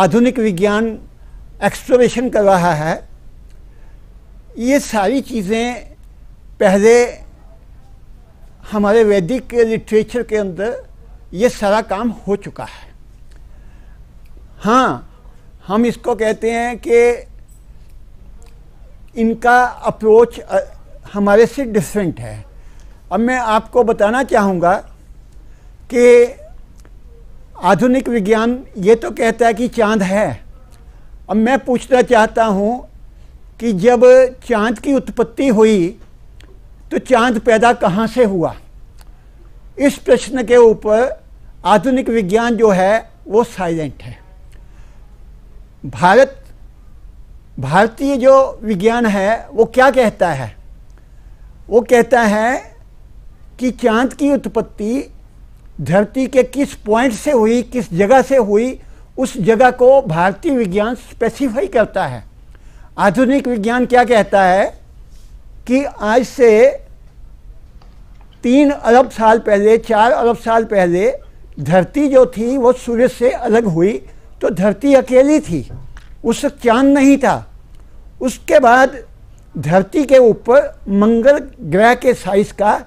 आधुनिक विज्ञान एक्सप्लोरेशन कर रहा है, ये सारी चीज़ें पहले हमारे वैदिक लिटरेचर के अंदर ये सारा काम हो चुका है। हाँ, हम इसको कहते हैं कि इनका अप्रोच हमारे से डिफरेंट है। अब मैं आपको बताना चाहूँगा कि आधुनिक विज्ञान ये तो कहता है कि चांद है। अब मैं पूछना चाहता हूँ कि जब चांद की उत्पत्ति हुई तो चांद पैदा कहाँ से हुआ? इस प्रश्न के ऊपर आधुनिक विज्ञान जो है वो साइलेंट है। भारतीय जो विज्ञान है वो क्या कहता है? वो कहता है कि चांद की उत्पत्ति धरती के किस पॉइंट से हुई, किस जगह से हुई, उस जगह को भारतीय विज्ञान स्पेसिफाई करता है। आधुनिक विज्ञान क्या कहता है कि आज से 3 अरब साल पहले, 4 अरब साल पहले धरती जो थी वो सूर्य से अलग हुई, तो धरती अकेली थी, उस चांद नहीं था। उसके बाद धरती के ऊपर मंगल ग्रह के साइज का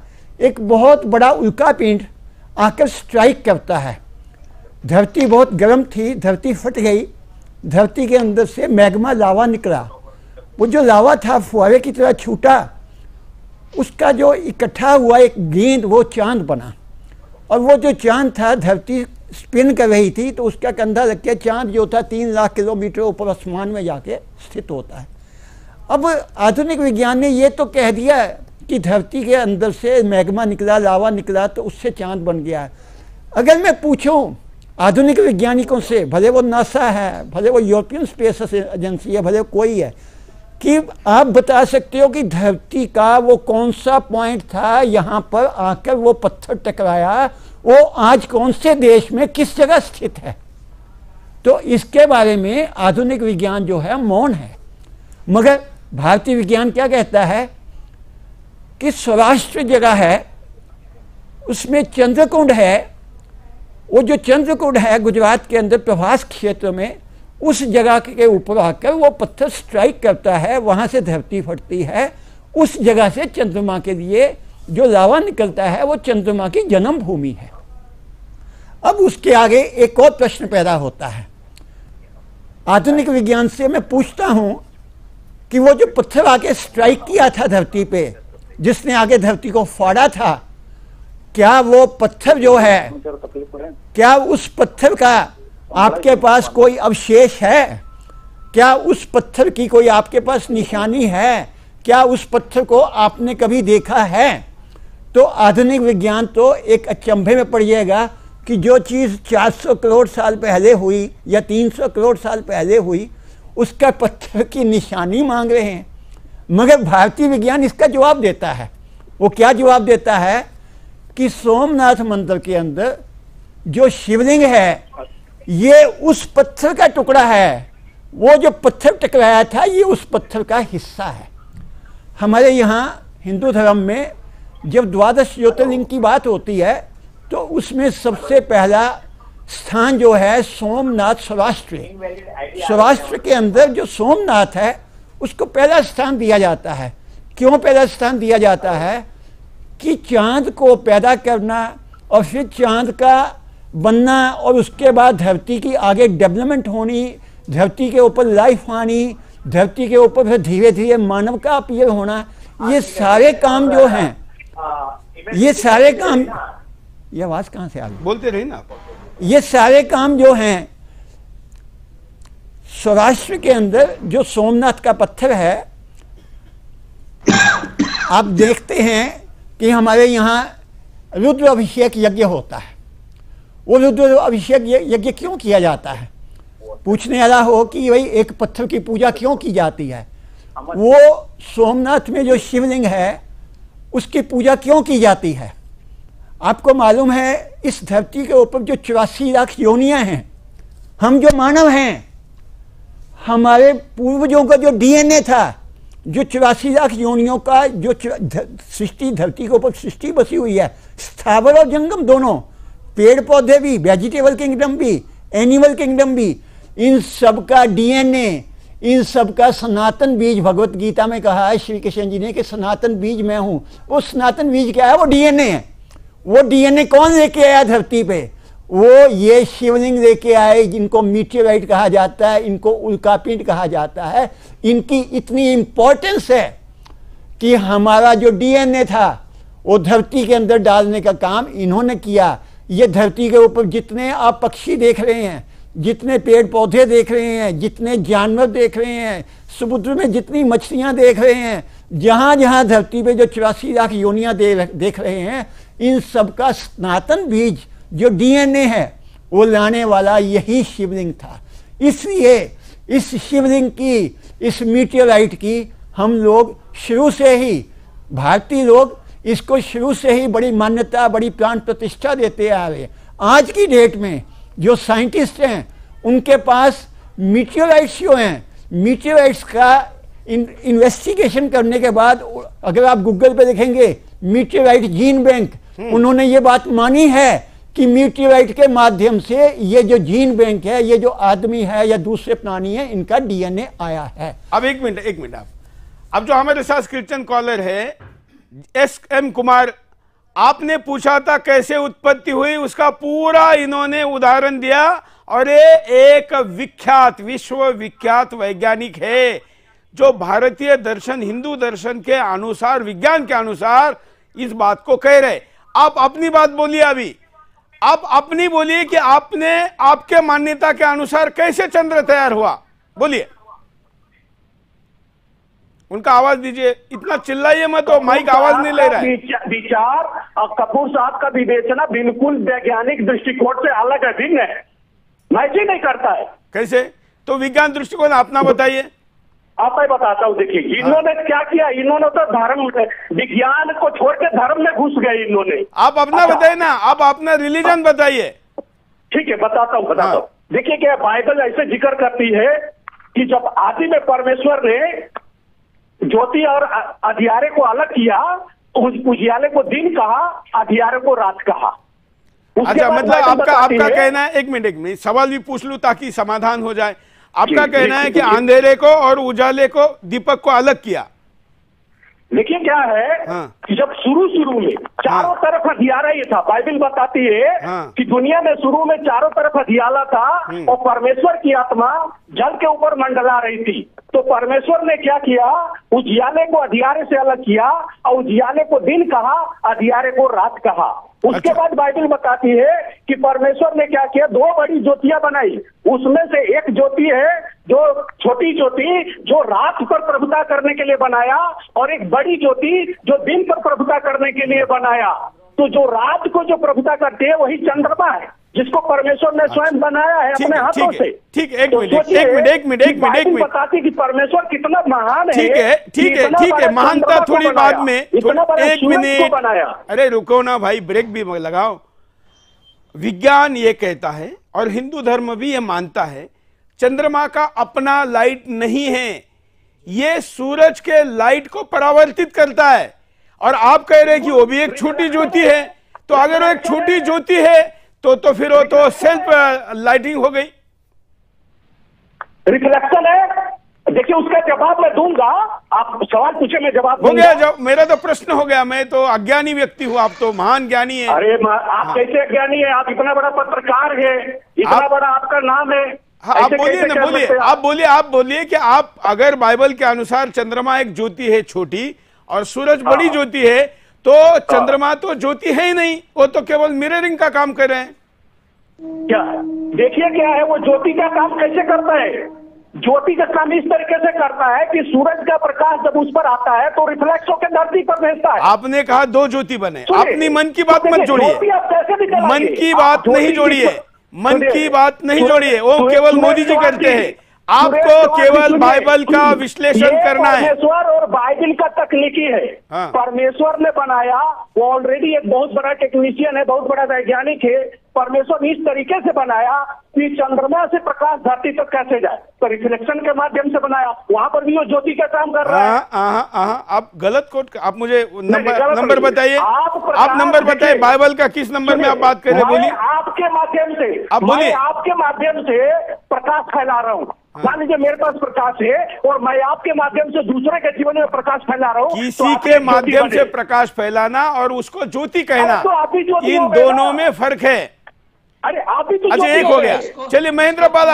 एक बहुत बड़ा उल्का पिंड आकर स्ट्राइक करता है। धरती बहुत गर्म थी, धरती फट गई, धरती के अंदर से मैग्मा लावा निकला। वो जो लावा था फुहारे की तरह छूटा, उसका जो इकट्ठा हुआ एक गेंद, वो चांद बना। और वो जो चांद था, धरती स्पिन कर रही थी तो उसका कंधा लग के चांद जो था 3 लाख किलोमीटर ऊपर आसमान में जाके स्थित होता है। अब आधुनिक विज्ञान ने ये तो कह दिया कि धरती के अंदर से मैग्मा निकला, लावा निकला, तो उससे चांद बन गया है। अगर मैं पूछूं आधुनिक वैज्ञानिकों से, भले वो नासा है, भले वो यूरोपियन स्पेस एजेंसी है, भले कोई है, कि आप बता सकते हो कि धरती का वो कौन सा पॉइंट था, यहाँ पर आकर वो पत्थर टकराया, वो आज कौन से देश में किस जगह स्थित है? तो इसके बारे में आधुनिक विज्ञान जो है मौन है। मगर भारतीय विज्ञान क्या कहता है कि सौराष्ट्र जगह है, उसमें चंद्रकुंड है। वो जो चंद्रकुंड है गुजरात के अंदर प्रभास क्षेत्र में, उस जगह के ऊपर आकर वो पत्थर स्ट्राइक करता है, वहाँ से धरती फटती है, उस जगह से चंद्रमा के लिए जो लावा निकलता है वो चंद्रमा की जन्मभूमि है। अब उसके आगे एक और प्रश्न पैदा होता है। आधुनिक विज्ञान से मैं पूछता हूँ कि वो जो पत्थर आके स्ट्राइक किया था धरती पे, जिसने आगे धरती को फाड़ा था, क्या वो पत्थर जो है, क्या उस पत्थर का आपके पास कोई अवशेष है? क्या उस पत्थर की कोई आपके पास निशानी है? क्या उस पत्थर को आपने कभी देखा है? तो आधुनिक विज्ञान तो एक अचंभे में पड़ जाएगा कि जो चीज़ 400 करोड़ साल पहले हुई या 300 करोड़ साल पहले हुई, उसका पत्थर की निशानी मांग रहे हैं। मगर भारतीय विज्ञान इसका जवाब देता है। वो क्या जवाब देता है कि सोमनाथ मंदिर के अंदर जो शिवलिंग है, ये उस पत्थर का टुकड़ा है। वो जो पत्थर टकराया था ये उस पत्थर का हिस्सा है। हमारे यहाँ हिंदू धर्म में जब 12 ज्योतिर्लिंग की बात होती है तो उसमें सबसे पहला स्थान जो है सोमनाथ सौराष्ट्र, सौराष्ट्र के अंदर जो सोमनाथ है उसको पहला स्थान दिया जाता है। क्यों पहला स्थान दिया जाता है? कि चाँद को पैदा करना और फिर चाँद का बनना और उसके बाद धरती की आगे डेवलपमेंट होनी, धरती के ऊपर लाइफ आनी, धरती के ऊपर फिर धीरे धीरे मानव का अपीयर होना, ये सारे काम जो हैं, ये सारे काम, ये आवाज़ कहाँ से आ गई, बोलते रहिए ना, ये सारे काम जो हैं सौराष्ट्र के अंदर जो सोमनाथ का पत्थर है, आप देखते हैं कि हमारे यहाँ रुद्र अभिषेक यज्ञ होता है। वो रुद्र अभिषेक यज्ञ क्यों किया जाता है? पूछने वाला हो कि भाई एक पत्थर की पूजा क्यों की जाती है? वो सोमनाथ में जो शिवलिंग है उसकी पूजा क्यों की जाती है? आपको मालूम है इस धरती के ऊपर जो 84 लाख योनियाँ हैं, हम जो मानव हैं, हमारे पूर्वजों का जो डीएनए था, जो 84 लाख योनियों का जो सृष्टि, धरती के ऊपर सृष्टि बसी हुई है, स्थावर और जंगम दोनों, पेड़ पौधे भी, वेजिटेबल किंगडम भी, एनिमल किंगडम भी, इन सब का डीएनए, इन सब का सनातन बीज, भगवत गीता में कहा है श्री कृष्ण जी ने कि सनातन बीज मैं हूँ। वो सनातन बीज क्या है? वो डीएनए है। वो डीएनए कौन लेके आया धरती पे? वो ये शिवलिंग लेके आए, जिनको मीटियोराइट कहा जाता है, इनको उल्कापिंड कहा जाता है। इनकी इतनी इम्पोर्टेंस है कि हमारा जो डीएनए था वो धरती के अंदर डालने का काम इन्होंने किया। ये धरती के ऊपर जितने आप पक्षी देख रहे हैं, जितने पेड़ पौधे देख रहे हैं, जितने जानवर देख रहे हैं, समुद्र में जितनी मछलियां देख रहे हैं, जहाँ जहाँ धरती पे जो 84 लाख योनियाँ देख रहे हैं, इन सबका सनातन बीज जो डीएनए है वो लाने वाला यही शिवलिंग था। इसलिए इस शिवलिंग की, इस मीटियोराइट की हम लोग शुरू से ही, भारतीय लोग इसको शुरू से ही बड़ी मान्यता, बड़ी प्राण प्रतिष्ठा देते आ रहे हैं। आज की डेट में जो साइंटिस्ट हैं उनके पास मीटियोराइट्स जो हैं, मीटियोराइट्स का इन्वेस्टिगेशन करने के बाद अगर आप गूगल पे देखेंगे मीटियोराइट जीन बैंक, उन्होंने ये बात मानी है कि मीटियोराइट के माध्यम से ये जो जीन बैंक है, ये जो आदमी है या दूसरे प्राणी है, इनका डीएनए आया है। अब एक मिनट अब जो हमारे साथ क्रिश्चियन कॉलर है एस कुमार, आपने पूछा था कैसे उत्पत्ति हुई, उसका पूरा इन्होंने उदाहरण दिया और ये एक विख्यात, विश्वविख्यात वैज्ञानिक है जो भारतीय दर्शन, हिंदू दर्शन के अनुसार, विज्ञान के अनुसार इस बात को कह रहे। आप अपनी बात बोलिए, अभी आप अपनी बोलिए कि आपने, आपके मान्यता के अनुसार कैसे चंद्र तैयार हुआ, बोलिए। उनका आवाज दीजिए, इतना चिल्लाइए मत, तो माइक आवाज नहीं ले रहा है। विचार कपूर साहब का विवेचना बिल्कुल वैज्ञानिक दृष्टिकोण से अलग है, भिन्न है, मैच ही नहीं करता है। कैसे? तो विज्ञान दृष्टिकोण अपना बताइए। आप ही बताता हूँ, देखिए इन्होंने क्या किया, इन्होंने तो धर्म, विज्ञान को छोड़ के धर्म में घुस गए इन्होंने। आप अपना बताइए ना, आप अपना रिलीजन बताइए। ठीक है, बताता हूँ। देखिए क्या बाइबल ऐसे जिक्र करती है कि जब आदि में परमेश्वर ने ज्योति और अधियारे को अलग किया, उजियाले को दिन कहा, अधियारे को रात कहा। अच्छा, मतलब आपका कहना है, एक मिनट सवाल भी पूछ लूँ ताकि समाधान हो जाए। आपका कहना है कि अंधेरे को और उजाले को, दीपक को अलग किया। देखिए क्या है कि जब शुरू में चारों तरफ हथियारा ही था, बाइबल बताती है कि दुनिया में शुरू में चारों तरफ हथियाला था और परमेश्वर की आत्मा जल के ऊपर मंडला रही थी। तो परमेश्वर ने क्या किया, उजियाले को अधियारे से अलग किया और उजियाले को दिन कहा, अधियारे को रात कहा। उसके बाद बाइबल बताती है कि परमेश्वर ने क्या किया, दो बड़ी ज्योतियां बनाई, उसमें से एक ज्योति है जो छोटी ज्योति जो रात पर प्रभुता करने के लिए बनाया और एक बड़ी ज्योति जो दिन पर प्रभुता करने के लिए बनाया। तो जो रात को जो प्रभुता करती है वही चंद्रमा है, जिसको परमेश्वर ने स्वयं बनाया है अपने हाथों से। ठीक, एक मिनट बताती कि परमेश्वर कितना महान है। ठीक है महानता थोड़ी बाद में, एक मिनट बनाया। अरे रुको ना भाई, ब्रेक भी लगाओ। विज्ञान ये कहता है और हिंदू धर्म भी ये मानता है चंद्रमा का अपना लाइट नहीं है, ये सूरज के लाइट को परावर्तित करता है। और आप कह रहे हैं कि वो भी एक छोटी ज्योति है, तो अगर वो एक छोटी ज्योति है तो फिर वो तो सेल्फ लाइटिंग हो गई, रिफ्लेक्शन है। देखिए उसका जवाब मैं दूंगा, आप सवाल पूछे मैं जवाब दूंगा। जब मेरा तो प्रश्न हो गया, मैं तो अज्ञानी व्यक्ति हूँ, आप तो महान ज्ञानी है। अरे आप कैसे अज्ञानी है, आप इतना बड़ा पत्रकार है, इतना बड़ा आपका नाम है। हाँ, आप बोलिए ना, बोलिए आप, बोलिए आप, बोलिए कि आप अगर बाइबल के अनुसार चंद्रमा एक ज्योति है छोटी और सूरज बड़ी ज्योति है, तो चंद्रमा तो ज्योति है ही नहीं, वो तो केवल मिररिंग का काम कर रहे हैं। क्या देखिए क्या है, वो ज्योति का काम कैसे करता है? ज्योति का काम इस तरीके से करता है कि सूरज का प्रकाश जब उस पर आता है तो रिफ्लेक्स होकर धरती पर भेजता है। आपने कहा दो ज्योति बने, अपनी मन की बात मत जोड़िए, मन की बात नहीं जोड़िए, मन की बात नहीं जोड़िए, वो केवल मोदी जी करते हैं। आपको केवल बाइबल का विश्लेषण करना है। परमेश्वर और बाइबल का तकनीकी है। हाँ। परमेश्वर ने बनाया, वो ऑलरेडी एक बहुत बड़ा टेक्नीशियन है, बहुत बड़ा वैज्ञानिक है। परमेश्वर ने इस तरीके से बनाया कि चंद्रमा से प्रकाश धरती तक कैसे जाए, तो रिफ्लेक्शन के माध्यम से बनाया। वहाँ पर भी वो ज्योति का काम कर रहा है। आप गलत कोट, आप मुझे नंबर बताइए, आप नंबर बताइए, बाइबल का किस नंबर में आप बात कर रहे हैं? बोलिए। आपके माध्यम से, आप बोलिए, आपके माध्यम से प्रकाश फैला रहा हूँ। मान लीजिए मेरे पास प्रकाश है और मैं आपके माध्यम से दूसरे के जीवन में प्रकाश फैला रहा हूँ। किसी के माध्यम से प्रकाश फैलाना और उसको ज्योति कहना, इन दोनों में फर्क है। अरे आप भी तो अच्छा एक हो गया। चलिए महेंद्रपाल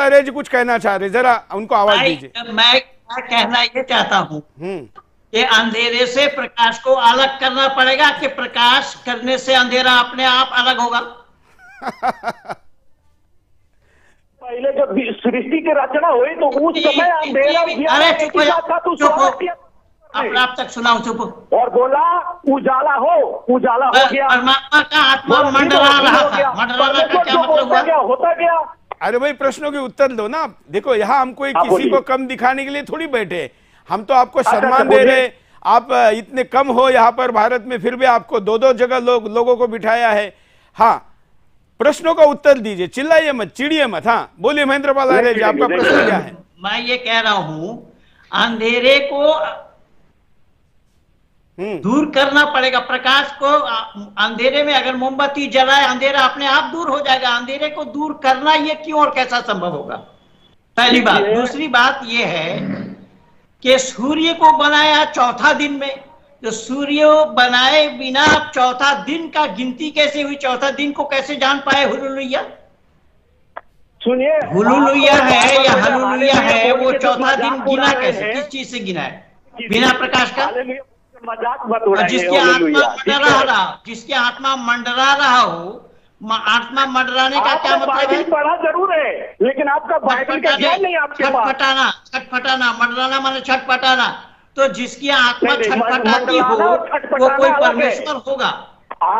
आर्य जी कुछ कहना चाह रहे, जरा उनको आवाज दीजिए। मैं कहना ये चाहता हूँ कि अंधेरे से प्रकाश को अलग करना पड़ेगा कि प्रकाश करने से अंधेरा अपने आप अलग होगा? पहले जब सृष्टि की रचना हुई तो उस समय अंधेरा भी आप तक सुनाओ, चुप, और बोला उजाला हो, उजाला हो गया। परमात्मा का आत्मा मंडरा रहा था, मंडराना का क्या मतलब हुआ? होता गया। अरे भाई प्रश्नों के उत्तर दो ना। देखो यहाँ हमको किसी को कम दिखाने के लिए थोड़ी बैठे, हम तो आपको सम्मान दे रहे। आप इतने कम हो यहाँ पर भारत में, फिर भी आपको दो जगह लोगों को बिठाया है। हाँ, प्रश्नों का उत्तर दीजिए, चिल्लाइए मत, चिड़िए मत। हाँ बोलिए महेंद्रपाल आर्य जी, आपका प्रश्न क्या है? मैं ये कह रहा हूँ अंधेरे को दूर करना पड़ेगा, प्रकाश को। अंधेरे में अगर मोमबत्ती जलाए अंधेरा अपने आप दूर हो जाएगा, अंधेरे को दूर करना ये क्यों और कैसा संभव होगा? पहली बात। दूसरी बात ये है कि सूर्य को बनाया चौथा दिन में, तो सूर्य बनाए बिना चौथा दिन का गिनती कैसे हुई? चौथा दिन को कैसे जान पाए? हुलुलुया, सुनिए, हुलुलुया है या हलुलुया है, वो चौथा दिन गिना कैसे, किस चीज से गिना है बिना प्रकाश का? मजाक मत उड़ाइए। जिसकी आत्मा मंडरा रहा हो, आत्मा मंडराने का क्या मतलब है? पढ़ा जरूर है लेकिन आपका बाइबल का ज्ञान नहीं आपके पास। छटपटाना, मंडराना माने छटपटाना। तो जिसकी आत्मा छटपटाती हो वो कोई परमेश्वर होगा,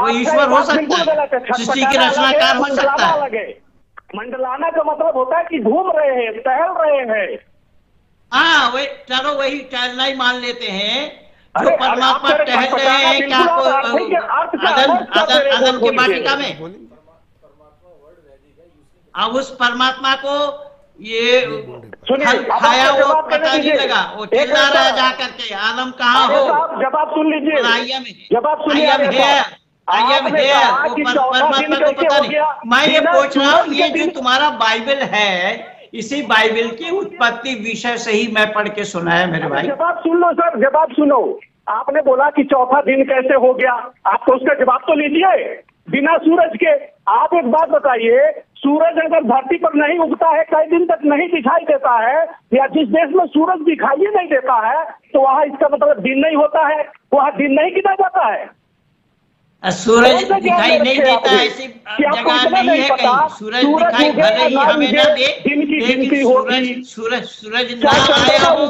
वो ईश्वर हो सकता है, सृष्टि के रचनाकार हो सकता है। मंडलाना का मतलब होता है कि घूम रहे हैं, टहल रहे हैं। हाँ वही, चलो वही टहलना ही मान लेते हैं। जो परमात्मा टहल रहे हैं क्या आदम की वाटिका में? अब उस परमात्मा को ये खाया वो पता नहीं लगा, वो चिल्ला रहा जा करके आदम कहाँ हो? जवाब सुन लीजिए, आई एम हेयर। वो परमात्मा को पता नहीं। मैं ये पूछ रहा हूँ, ये जो तुम्हारा बाइबल है, इसी बाइबल की उत्पत्ति विषय से ही मैं पढ़ के सुनाया मेरे भाई। जवाब सुन लो सर, जवाब सुनो। आपने बोला कि चौथा दिन कैसे हो गया, आप तो उसका जवाब तो लीजिए बिना सूरज के। आप एक बात बताइए, सूरज अगर धरती पर नहीं उगता है, कई दिन तक नहीं दिखाई देता है, या जिस देश में सूरज दिखाई ही नहीं देता है, तो वहाँ इसका मतलब दिन नहीं होता है, वहाँ दिन नहीं गिना जाता है। सूरज दिखाई नहीं देता है, ऐसी जगह नहीं है कहीं सूरज दिखाई भले ही हमें ना दे, लेकिन सूरज ना आया हो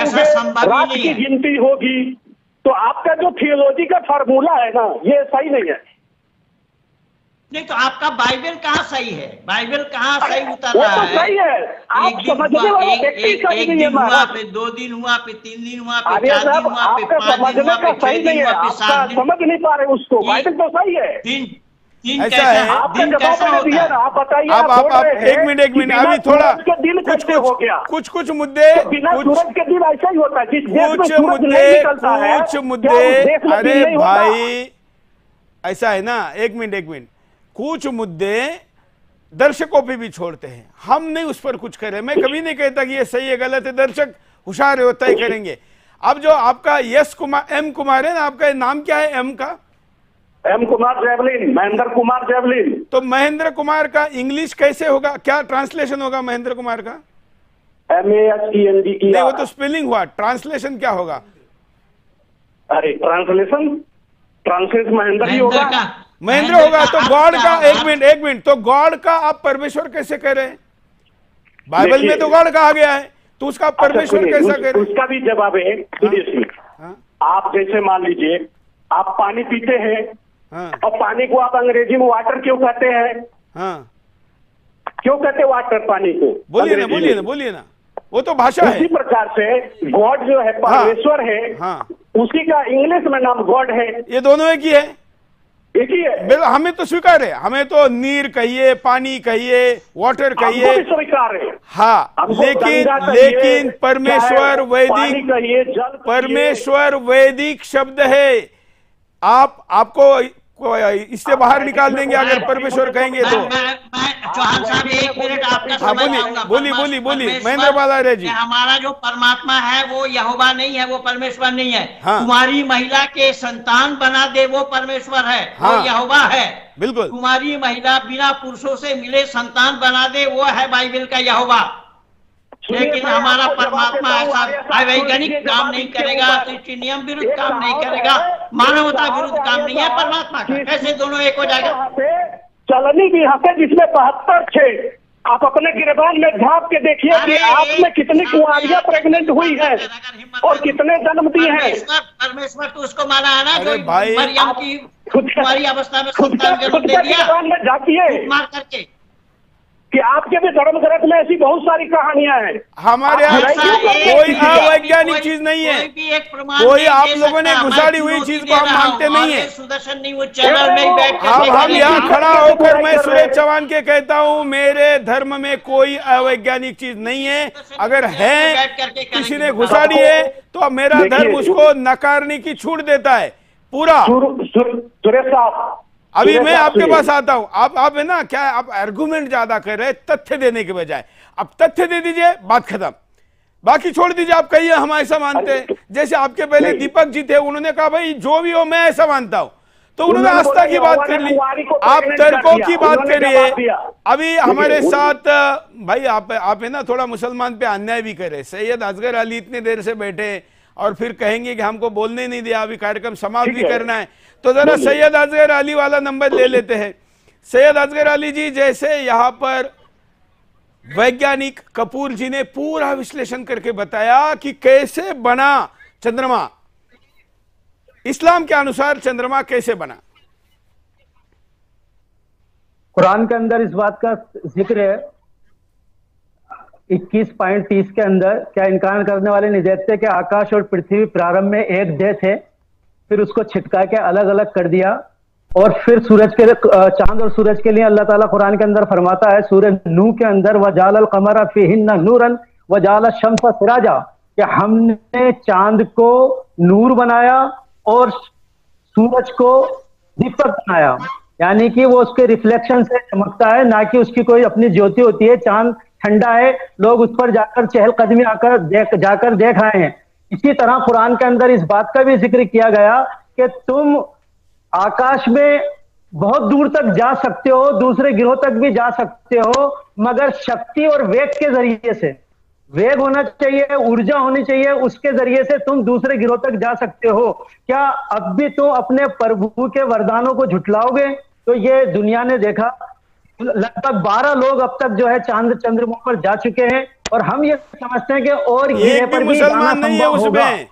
ऐसा संभव ही नहीं है। गिनती होगी तो आपका जो थियोलॉजी का फार्मूला है ना, ये सही नहीं है। नहीं तो आपका बाइबल कहाँ सही है? बाइबल कहाँ सही उतर रहा है? एक दिन हुआ, फिर 2 दिन हुआ, फिर 3 दिन हुआ, फिर 4 दिन हुआ, फिर 5 दिन हुआ, फिर 6 दिन हुआ, फिर 7 दिन। समझ नहीं पा रहे उसको, बाइबल तो सही है। एक मिनट अभी थोड़ा कुछ मुद्दे, अरे भाई ऐसा है ना, एक मिनट कुछ मुद्दे दर्शकों पे भी छोड़ते हैं, हम नहीं उस पर कुछ करें। मैं कभी नहीं कहता कि ये सही है गलत है, दर्शक होशियार होता ही करेंगे। अब जो आपका एस कुमार एम कुमार है ना, आपका नाम क्या है एम का? M Kumar javelin, Mahendra Kumar javelin. तो महेंद्र कुमार का इंग्लिश कैसे होगा, क्या ट्रांसलेशन होगा महेंद्र कुमार का? MASENDER। नहीं वो तो स्पेलिंग हुआ, ट्रांसलेशन क्या होगा? अरे ट्रांसलेशन महेंद्र ही होगा, महेंद्र होगा। तो गॉड का, एक मिनट, तो गॉड का आप परमेश्वर कैसे कह रहे हैं? बाइबल में तो गॉड कहा गया है, तो उसका परमेश्वर कैसा कह रहे? उसका भी जवाब है। आप जैसे मान लीजिए आप पानी पीते हैं और पानी को आप अंग्रेजी में वाटर क्यों कहते हैं? क्यों कहते वाटर पानी को? बोलिए ना। वो तो भाषा है। इसी प्रकार से गॉड जो है परमेश्वर है, उसी का इंग्लिश में नाम गॉड है। ये दोनों एक ही है, एक ही है। हमें तो स्वीकार है, हमें तो नीर कहिए, पानी कहिए, वाटर कहिए, स्वीकार है। हाँ, लेकिन परमेश्वर वैदिक, परमेश्वर वैदिक शब्द है। आपको इससे बाहर निकाल देंगे अगर परमेश्वर कहेंगे तो। चौहान साहब एक मिनट, आपका बोलिए महेंद्रपाल आर्य जी। हमारा जो परमात्मा है वो यहोवा नहीं है, वो परमेश्वर नहीं है। कुमारी महिला के संतान बना दे वो परमेश्वर है, वो यहोवा है। बिल्कुल, कुमारी महिला बिना पुरुषों से मिले संतान बना दे वो है बाइबल का यहोवा। लेकिन हमारा परमात्मा ऐसा अवैज्ञानिक काम नहीं करेगा, सृष्टि नियम विरुद्ध काम नहीं करेगा, मानवता विरुद्ध काम नहीं है परमात्मा का। कैसे दोनों एक हो जाएगा? चलनी भी हंसे जिसमें 72 छेद। आप अपने गिरबान में झाँप के देखिए कि आप में कितनी कुंवारियां प्रेग्नेंट हुई है और कितने जन्म दिए हैं। परमेश्वर तो उसको माना है ना, जो मरियम की कुंवारी अवस्था में संतान जन्म दे दिया। में जातिए मार करके कि आपके भी धर्म ग्रंथ में ऐसी बहुत सारी कहानियां हैं। हमारे यहाँ कोई अवैज्ञानिक चीज नहीं है, कोई आप लोगों ने घुसाड़ी हुई चीज को हम मानते नहीं है। सुदर्शन नहीं, वो चैनल में बैठ के हम यहाँ खड़ा होकर मैं सूरज चौहान के कहता हूँ, मेरे धर्म में कोई अवैज्ञानिक चीज नहीं है। अगर है किसी ने घुसाड़ी है तो मेरा धर्म उसको नकारने की छूट देता है पूरा। अभी मैं आपके पास आता हूं। आप है ना, क्या आप आर्गुमेंट ज्यादा कर रहे हैं तथ्य देने के बजाय। अब तथ्य दे दीजिए, बात खत्म, बाकी छोड़ दीजिए। आप कहिए हम ऐसा मानते हैं, जैसे आपके पहले दीपक जी थे, उन्होंने कहा भाई जो भी हो मैं ऐसा मानता हूं, तो उन्होंने आस्था की बात कर ली, आप तर्कों की बात करिए। अभी हमारे साथ भाई आप है ना थोड़ा मुसलमान पे अन्याय भी करे। सैयद अजगर अली इतने देर से बैठे और फिर कहेंगे कि हमको बोलने ही नहीं दिया, अभी कार्यक्रम समाप्त भी करना है। तो जरा सैयद अजगर अली वाला नंबर ले लेते हैं। सैयद अजगर अली जी, जैसे यहाँ पर वैज्ञानिक कपूर जी ने पूरा विश्लेषण करके बताया कि कैसे बना चंद्रमा, इस्लाम के अनुसार चंद्रमा कैसे बना। कुरान के अंदर इस बात का जिक्र है 21:30 के अंदर, क्या इनकार करने वाले ने देखते कि आकाश और पृथ्वी प्रारंभ में एक देह थे, फिर उसको छिटका के अलग अलग कर दिया, और फिर सूरज के, चांद और सूरज के लिए अल्लाह ताला कुरान के अंदर फरमाता है सूरज नूह के अंदर, वजाल कमर फिहिन्ना नूरन वजाल शम्स सिराजा, कि हमने चांद को नूर बनाया और सूरज को दीपक बनाया। यानी कि वो उसके रिफ्लेक्शन से चमकता है, ना कि उसकी कोई अपनी ज्योति होती है। चांद ठंडा है, लोग उस पर जाकर चहलकदमी आकर देख आए हैं। इसी तरह कुरान के अंदर इस बात का भी जिक्र किया गया कि तुम आकाश में बहुत दूर तक जा सकते हो, दूसरे ग्रह तक भी जा सकते हो, मगर शक्ति और वेग के जरिए से, वेग होना चाहिए, ऊर्जा होनी चाहिए, उसके जरिए से तुम दूसरे ग्रह तक जा सकते हो। क्या अब भी तुम अपने प्रभु के वरदानों को झुटलाओगे? तो ये दुनिया ने देखा, लगभग 12 लोग अब तक जो है चंद्रमा पर जा चुके हैं, और हम ये समझते हैं कि और एक भी मुसलमान नहीं है उसमें,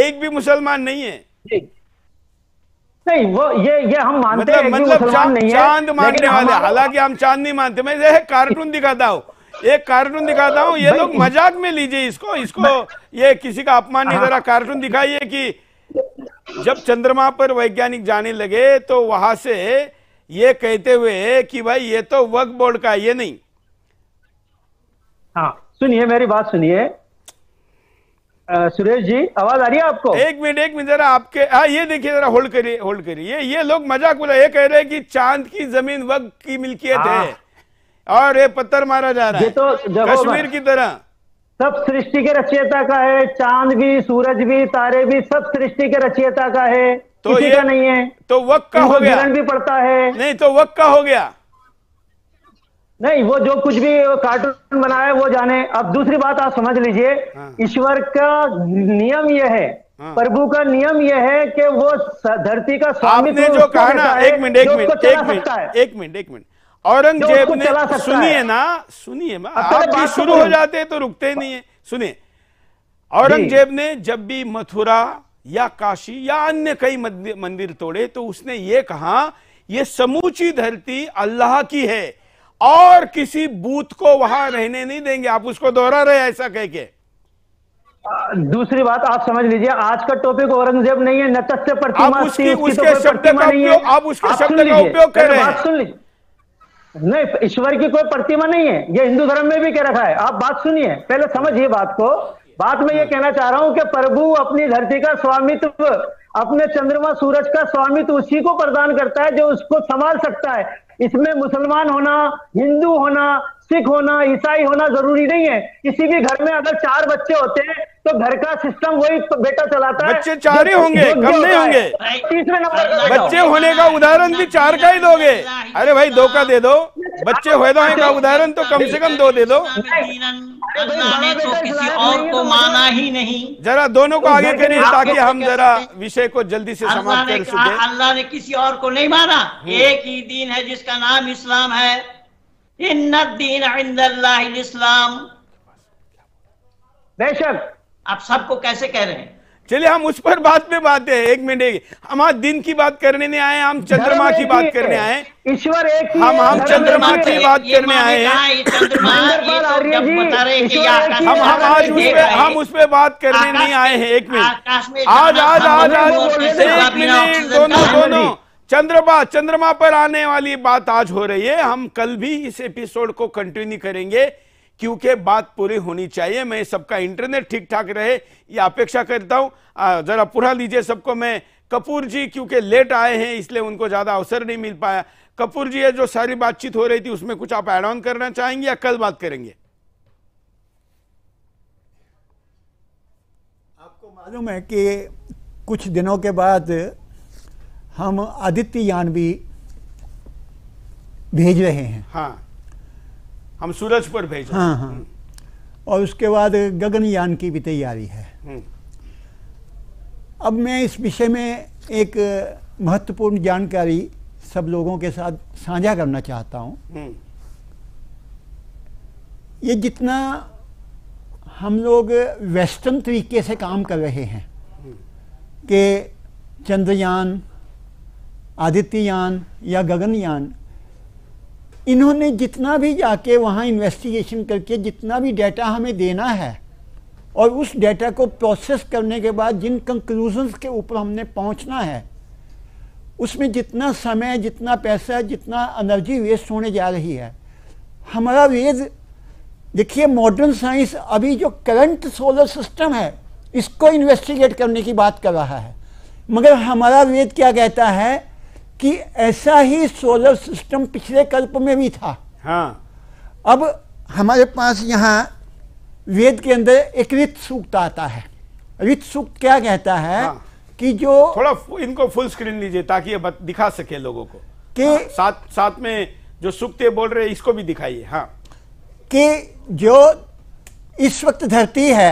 एक भी मुसलमान नहीं है। नहीं, वो ये हम मानते हैं, मतलब चांद मानने वाले, हालांकि हम चांद नहीं मानते। मैं ये कार्टून दिखाता हूँ, एक कार्टून दिखाता हूँ, ये लोग मजाक में लीजिए इसको, ये किसी का अपमान नहीं। जरा कार्टून दिखाइए कि जब चंद्रमा पर वैज्ञानिक जाने लगे तो वहां से ये कहते हुए कि भाई ये तो वक्फ बोर्ड का, ये नहीं। हाँ सुनिए, मेरी बात सुनिए सुरेश जी, आवाज आ रही है आपको? एक मिनट जरा आपके, हाँ ये देखिए, जरा होल्ड करिए। ये लोग मजाक उड़ा, ये कह रहे हैं कि चांद की जमीन वक्फ की मिल्कियत है। और ये पत्थर मारा जा रहा है तो कश्मीर की तरह। सब सृष्टि के रचयिता का है, चांद भी, सूरज भी, तारे भी, सब सृष्टि के रचयिता का है, तो किसी का नहीं है। तो वक्त का हो गया, ग्रहण भी पड़ता है। नहीं तो वक्त का हो गया, नहीं वो जो कुछ भी कार्टून बनाया वो जाने। अब दूसरी बात आप समझ लीजिए, ईश्वर का नियम यह है, प्रभु का नियम यह है कि वो धरती का स्वामित्व आपने जो कहा ना, एक मिनट औरंगजेब ने, सुनिए ना, आप भी शुरू हो जाते तो रुकते नहीं है। सुनिए, औरंगजेब ने जब भी मथुरा या काशी या अन्य कई मंदिर तोड़े तो उसने ये कहा ये समूची धरती अल्लाह की है और किसी बूत को वहां रहने नहीं देंगे। आप उसको दोहरा रहे ऐसा कह के। दूसरी बात आप समझ लीजिए, आज का टॉपिक औरंगजेब नहीं है, नतस्य प्रतिमा थी, उसके शब्द का उपयोग, आप उसके शब्द का उपयोग कर रहे हैं। सुन लीजिए, नहीं ईश्वर की कोई प्रतिमा नहीं है, यह हिंदू धर्म में भी कह रखा है। आप बात सुनिए, पहले समझिए बात को। बात में यह कहना चाह रहा हूं कि प्रभु अपनी धरती का स्वामित्व, अपने चंद्रमा सूरज का स्वामित्व उसी को प्रदान करता है जो उसको संभाल सकता है। इसमें मुसलमान होना, हिंदू होना, सिख होना, ईसाई होना जरूरी नहीं है। किसी भी घर में अगर 4 बच्चे होते हैं तो घर का सिस्टम वही बेटा चलाता है। बच्चे 4 ही होंगे, कम नहीं होंगे। 30वें नंबर का बच्चे होने का उदाहरण भी 4 का ही दोगे। अरे भाई 2 का दे दो, बच्चे होने का उदाहरण तो कम से कम 2 दे दो। माना ही नहीं, जरा दोनों को आगे करें ताकि हम जरा विषय को जल्दी से समाप्त कर सकें। अल्लाह ने किसी और को नहीं माना, एक ही दीन है जिसका नाम इस्लाम है। इन्नद्दीन इंदल्लाहिल इस्लाम। बेशक आप सबको कैसे कह रहे हैं? चलिए हम उस पर बाद में बात है, एक मिनट। हम आज दिन की बात करने नहीं आए, हम चंद्रमा की बात करने आए। ईश्वर एक ही, हम चंद्रमा की बात करने आए हैं। हम उस पर बात करने नहीं आए हैं। एक मिनट, आज दोनों चंद्रमा पर आने वाली बात आज हो रही है। हम कल भी इस एपिसोड को कंटिन्यू करेंगे क्योंकि बात पूरी होनी चाहिए। मैं सबका इंटरनेट ठीक ठाक रहे ये अपेक्षा करता हूं। जरा पूरा लीजिए सबको। मैं कपूर जी क्योंकि लेट आए हैं इसलिए उनको ज्यादा अवसर नहीं मिल पाया। कपूर जी, ये जो सारी बातचीत हो रही थी उसमें कुछ आप ऐड ऑन करना चाहेंगे या कल बात करेंगे? आपको मालूम है कि कुछ दिनों के बाद हम आदित्य यान भी भेज रहे हैं। हाँ, हम सूरज पर भेज रहे हैं। हाँ। और उसके बाद गगनयान की भी तैयारी है। अब मैं इस विषय में एक महत्वपूर्ण जानकारी सब लोगों के साथ साझा करना चाहता हूँ। ये जितना हम लोग वेस्टर्न तरीके से काम कर रहे हैं कि चंद्रयान, आदित्ययान या गगनयान, इन्होंने जितना भी जाके वहाँ इन्वेस्टिगेशन करके जितना भी डाटा हमें देना है और उस डाटा को प्रोसेस करने के बाद जिन कंक्लूजन्स के ऊपर हमने पहुँचना है, उसमें जितना समय, जितना पैसा, जितना एनर्जी वेस्ट होने जा रही है। हमारा वेद देखिए, मॉडर्न साइंस अभी जो करंट सोलर सिस्टम है इसको इन्वेस्टिगेट करने की बात कर रहा है, मगर हमारा वेद क्या कहता है कि ऐसा ही सोलर सिस्टम पिछले कल्प में भी था। हाँ। अब हमारे पास यहाँ वेद के अंदर एक रित सूक्त आता है। रित सूक्त क्या कहता है? हाँ। कि जो थोड़ा इनको फुल स्क्रीन लीजिए ताकि ये दिखा सके लोगों को कि हाँ, साथ में जो सूक्त बोल रहे हैं इसको भी दिखाइए। हाँ, कि जो इस वक्त धरती है,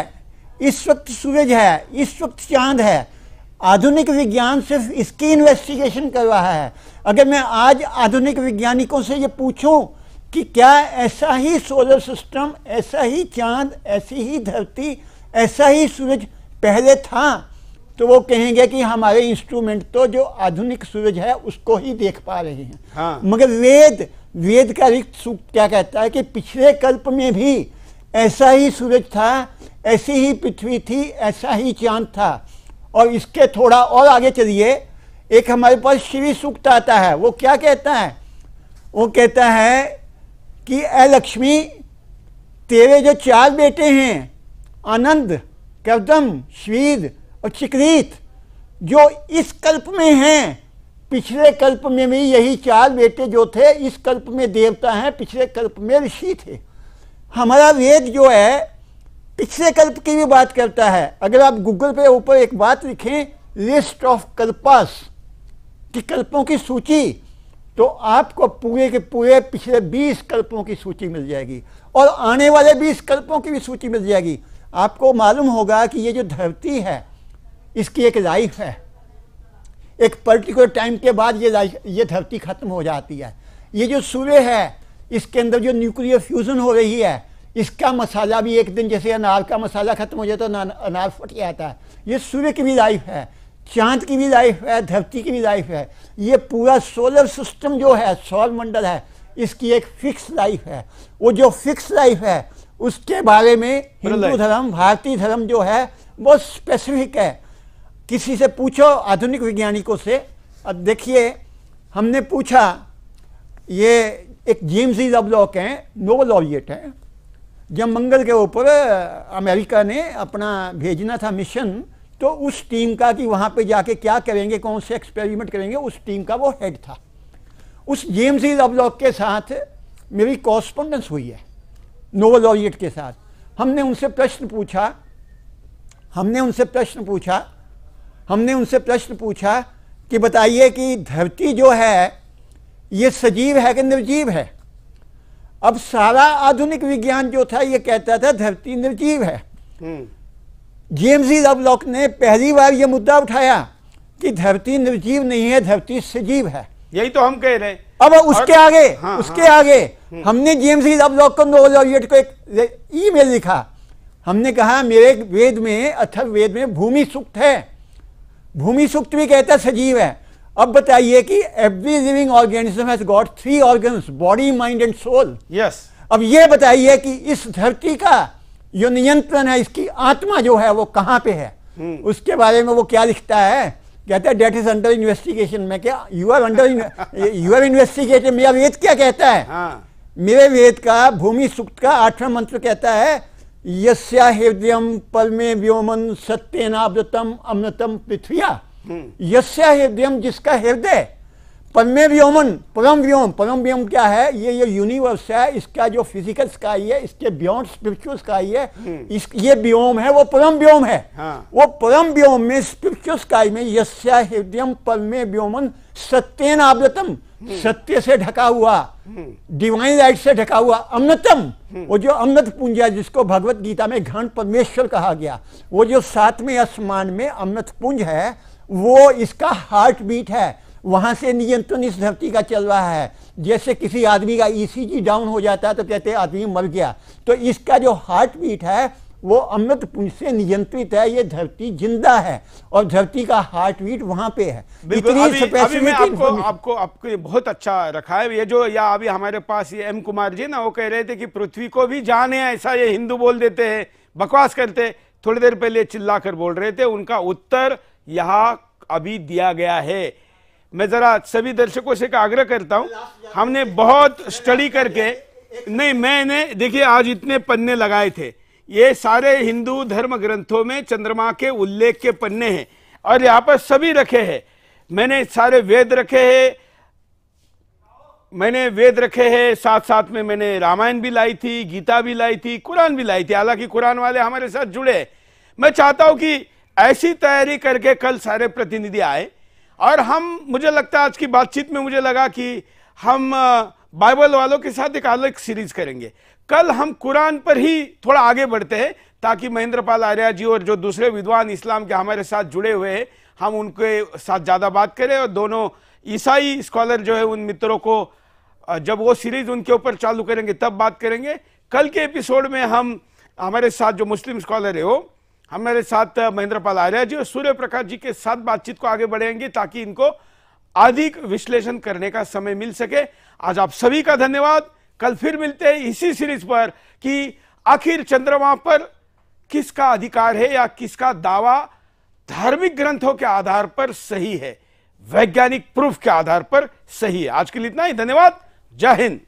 इस वक्त सूरज है, इस वक्त चांद है, आधुनिक विज्ञान सिर्फ इसकी इन्वेस्टिगेशन कर रहा है। अगर मैं आज आधुनिक वैज्ञानिकों से ये पूछूं कि क्या ऐसा ही सोलर सिस्टम, ऐसा ही चांद, ऐसी ही धरती, ऐसा ही सूरज पहले था, तो वो कहेंगे कि हमारे इंस्ट्रूमेंट तो जो आधुनिक सूरज है उसको ही देख पा रहे हैं। हाँ। मगर वेद का रित सूक्त क्या कहता है कि पिछले कल्प में भी ऐसा ही सूरज था, ऐसी ही पृथ्वी थी, ऐसा ही चांद था। और इसके थोड़ा और आगे चलिए, एक हमारे पास श्री सूक्त आता है। वो क्या कहता है? वो कहता है कि ए लक्ष्मी, तेरे जो 4 बेटे हैं, आनंद, कर्दम, श्रीद और चिक्रीत, जो इस कल्प में हैं पिछले कल्प में भी यही चार बेटे जो थे, इस कल्प में देवता हैं, पिछले कल्प में ऋषि थे। हमारा वेद जो है पिछले कल्प की भी बात करता है। अगर आप गूगल पे ऊपर एक बात लिखें, लिस्ट ऑफ कल्पास, कि कल्पों की सूची, तो आपको पूरे के पूरे पिछले 20 कल्पों की सूची मिल जाएगी और आने वाले 20 कल्पों की भी सूची मिल जाएगी। आपको मालूम होगा कि ये जो धरती है इसकी एक लाइफ है, एक पर्टिकुलर टाइम के बाद ये धरती खत्म हो जाती है। ये जो सूर्य है इसके अंदर जो न्यूक्लियर फ्यूज़न हो रही है, इसका मसाला भी एक दिन, जैसे अनार का मसाला ख़त्म हो जाता है तो अनार फट जाता है, ये सूर्य की भी लाइफ है, चांद की भी लाइफ है, धरती की भी लाइफ है। ये पूरा सोलर सिस्टम जो है, सौर मंडल है, इसकी एक फिक्स लाइफ है। वो जो फिक्स लाइफ है उसके बारे में हिंदू धर्म, भारतीय धर्म जो है बहुत स्पेसिफिक है। किसी से पूछो, आधुनिक वैज्ञानिकों से, अब देखिए हमने पूछा, ये एक जेम्स लवलॉक हैं, नोबेल लॉरिएट हैं। जब मंगल के ऊपर अमेरिका ने अपना भेजना था मिशन, तो उस टीम का कि वहाँ पे जाके क्या करेंगे, कौन से एक्सपेरिमेंट करेंगे, उस टीम का वो हेड था। उस जेम्स लवलॉक के साथ मेरी कॉरस्पॉन्डेंस हुई है, नोबेल लॉरिएट के साथ। हमने उनसे प्रश्न पूछा कि बताइए कि धरती जो है ये सजीव है कि निर्जीव है। अब सारा आधुनिक विज्ञान जो था ये कहता था धरती निर्जीव है। जेम्स लवलॉक ने पहली बार ये मुद्दा उठाया कि धरती निर्जीव नहीं है, धरती सजीव है। यही तो हम कह रहे हैं। अब उसके आगे हमने जेम्स लवलॉक को, नोबेल लॉरिएट को, एक ईमेल लिखा। हमने कहा मेरे वेद में, अथर्ववेद में भूमि सूक्त है, भूमि सूक्त भी कहता है सजीव है। अब बताइए कि every living organism has got 3 organs, body, mind and soul. Yes. अब ये बताइए कि इस धरती का जो नियंत्रण है, इसकी आत्मा जो है वो कहाँ पे है। उसके बारे में वो क्या लिखता है, कहता है डेट इज अंडर इन्वेस्टिगेशन। में क्या यू आर इन्वेस्टिगेटेड, मेरा वेद क्या कहता है। मेरे वेद का भूमि सूक्त का 8वां मंत्र कहता है, यस्या हृदयम परमे व्योमन सत्यनावृतम अमृतम पृथ्व्या। यस्या हृदयम, जिसका हृदय, परमे व्योमन, परम व्योम। परम व्योम क्या है, ये यूनिवर्स है, इसका जो फिजिकल स्काई है, इसके बियॉन्ड स्पिरिचुअल स्काई है, ये व्योम है, वो परम व्योम है। वो परम व्योम में, स्पिरिचुअल स्काई में, यस्या हृदयम परमे व्योमन सत्यनावृतम, सत्य से ढका हुआ, डिवाइन लाइट से ढका हुआ, अमृतम, वो जो अमृत पूंजा जिसको भगवत गीता में घन परमेश्वर कहा गया, वो जो 7वें आसमान में अमृत पुंज है, वो इसका हार्ट बीट है। वहां से नियंत्रण इस धरती का चल रहा है। जैसे किसी आदमी का ECG डाउन हो जाता है तो कहते हैं आदमी मर गया, तो इसका जो हार्ट बीट है वो अमृत पुंज से नियंत्रित है। ये धरती जिंदा है और धरती का हार्ट बीट वहां पे है। अभी मैं आपको बहुत अच्छा रखा है ये जो, या अभी हमारे पास ये एम कुमार जी ना, वो कह रहे थे कि पृथ्वी को भी जान है, ऐसा ये हिंदू बोल देते हैं, बकवास करते, थोड़ी देर पहले चिल्ला कर बोल रहे थे। उनका उत्तर यहाँ अभी दिया गया है। मैं जरा सभी दर्शकों से का आग्रह करता हूँ, हमने बहुत स्टडी करके, नहीं मैंने देखिए आज इतने पन्ने लगाए थे, ये सारे हिंदू धर्म ग्रंथों में चंद्रमा के उल्लेख के पन्ने हैं और यहाँ पर सभी रखे हैं। मैंने सारे वेद रखे हैं, मैंने वेद रखे हैं, साथ साथ में मैंने रामायण भी लाई थी, गीता भी लाई थी, कुरान भी लाई थी। हालांकि कुरान वाले हमारे साथ जुड़े। मैं चाहता हूँ कि ऐसी तैयारी करके कल सारे प्रतिनिधि आए और हम, मुझे लगता है आज की बातचीत में मुझे लगा कि हम बाइबल वालों के साथ एक अलग सीरीज करेंगे। कल हम कुरान पर ही थोड़ा आगे बढ़ते हैं ताकि महेंद्रपाल आर्य जी और जो दूसरे विद्वान इस्लाम के हमारे साथ जुड़े हुए हैं, हम उनके साथ ज़्यादा बात करें। और दोनों ईसाई स्कॉलर जो है, उन मित्रों को जब वो सीरीज उनके ऊपर चालू करेंगे तब बात करेंगे। कल के एपिसोड में हम, हमारे साथ जो मुस्लिम स्कॉलर है वो, हमारे साथ महेंद्रपाल आर्य जी और सूर्य प्रकाश जी के साथ बातचीत को आगे बढ़ेंगे ताकि इनको अधिक विश्लेषण करने का समय मिल सके। आज आप सभी का धन्यवाद। कल फिर मिलते हैं इसी सीरीज पर कि आखिर चंद्रमा पर किसका अधिकार है या किसका दावा धार्मिक ग्रंथों के आधार पर सही है, वैज्ञानिक प्रूफ के आधार पर सही है। आज के लिए इतना ही, धन्यवाद, जय हिंद।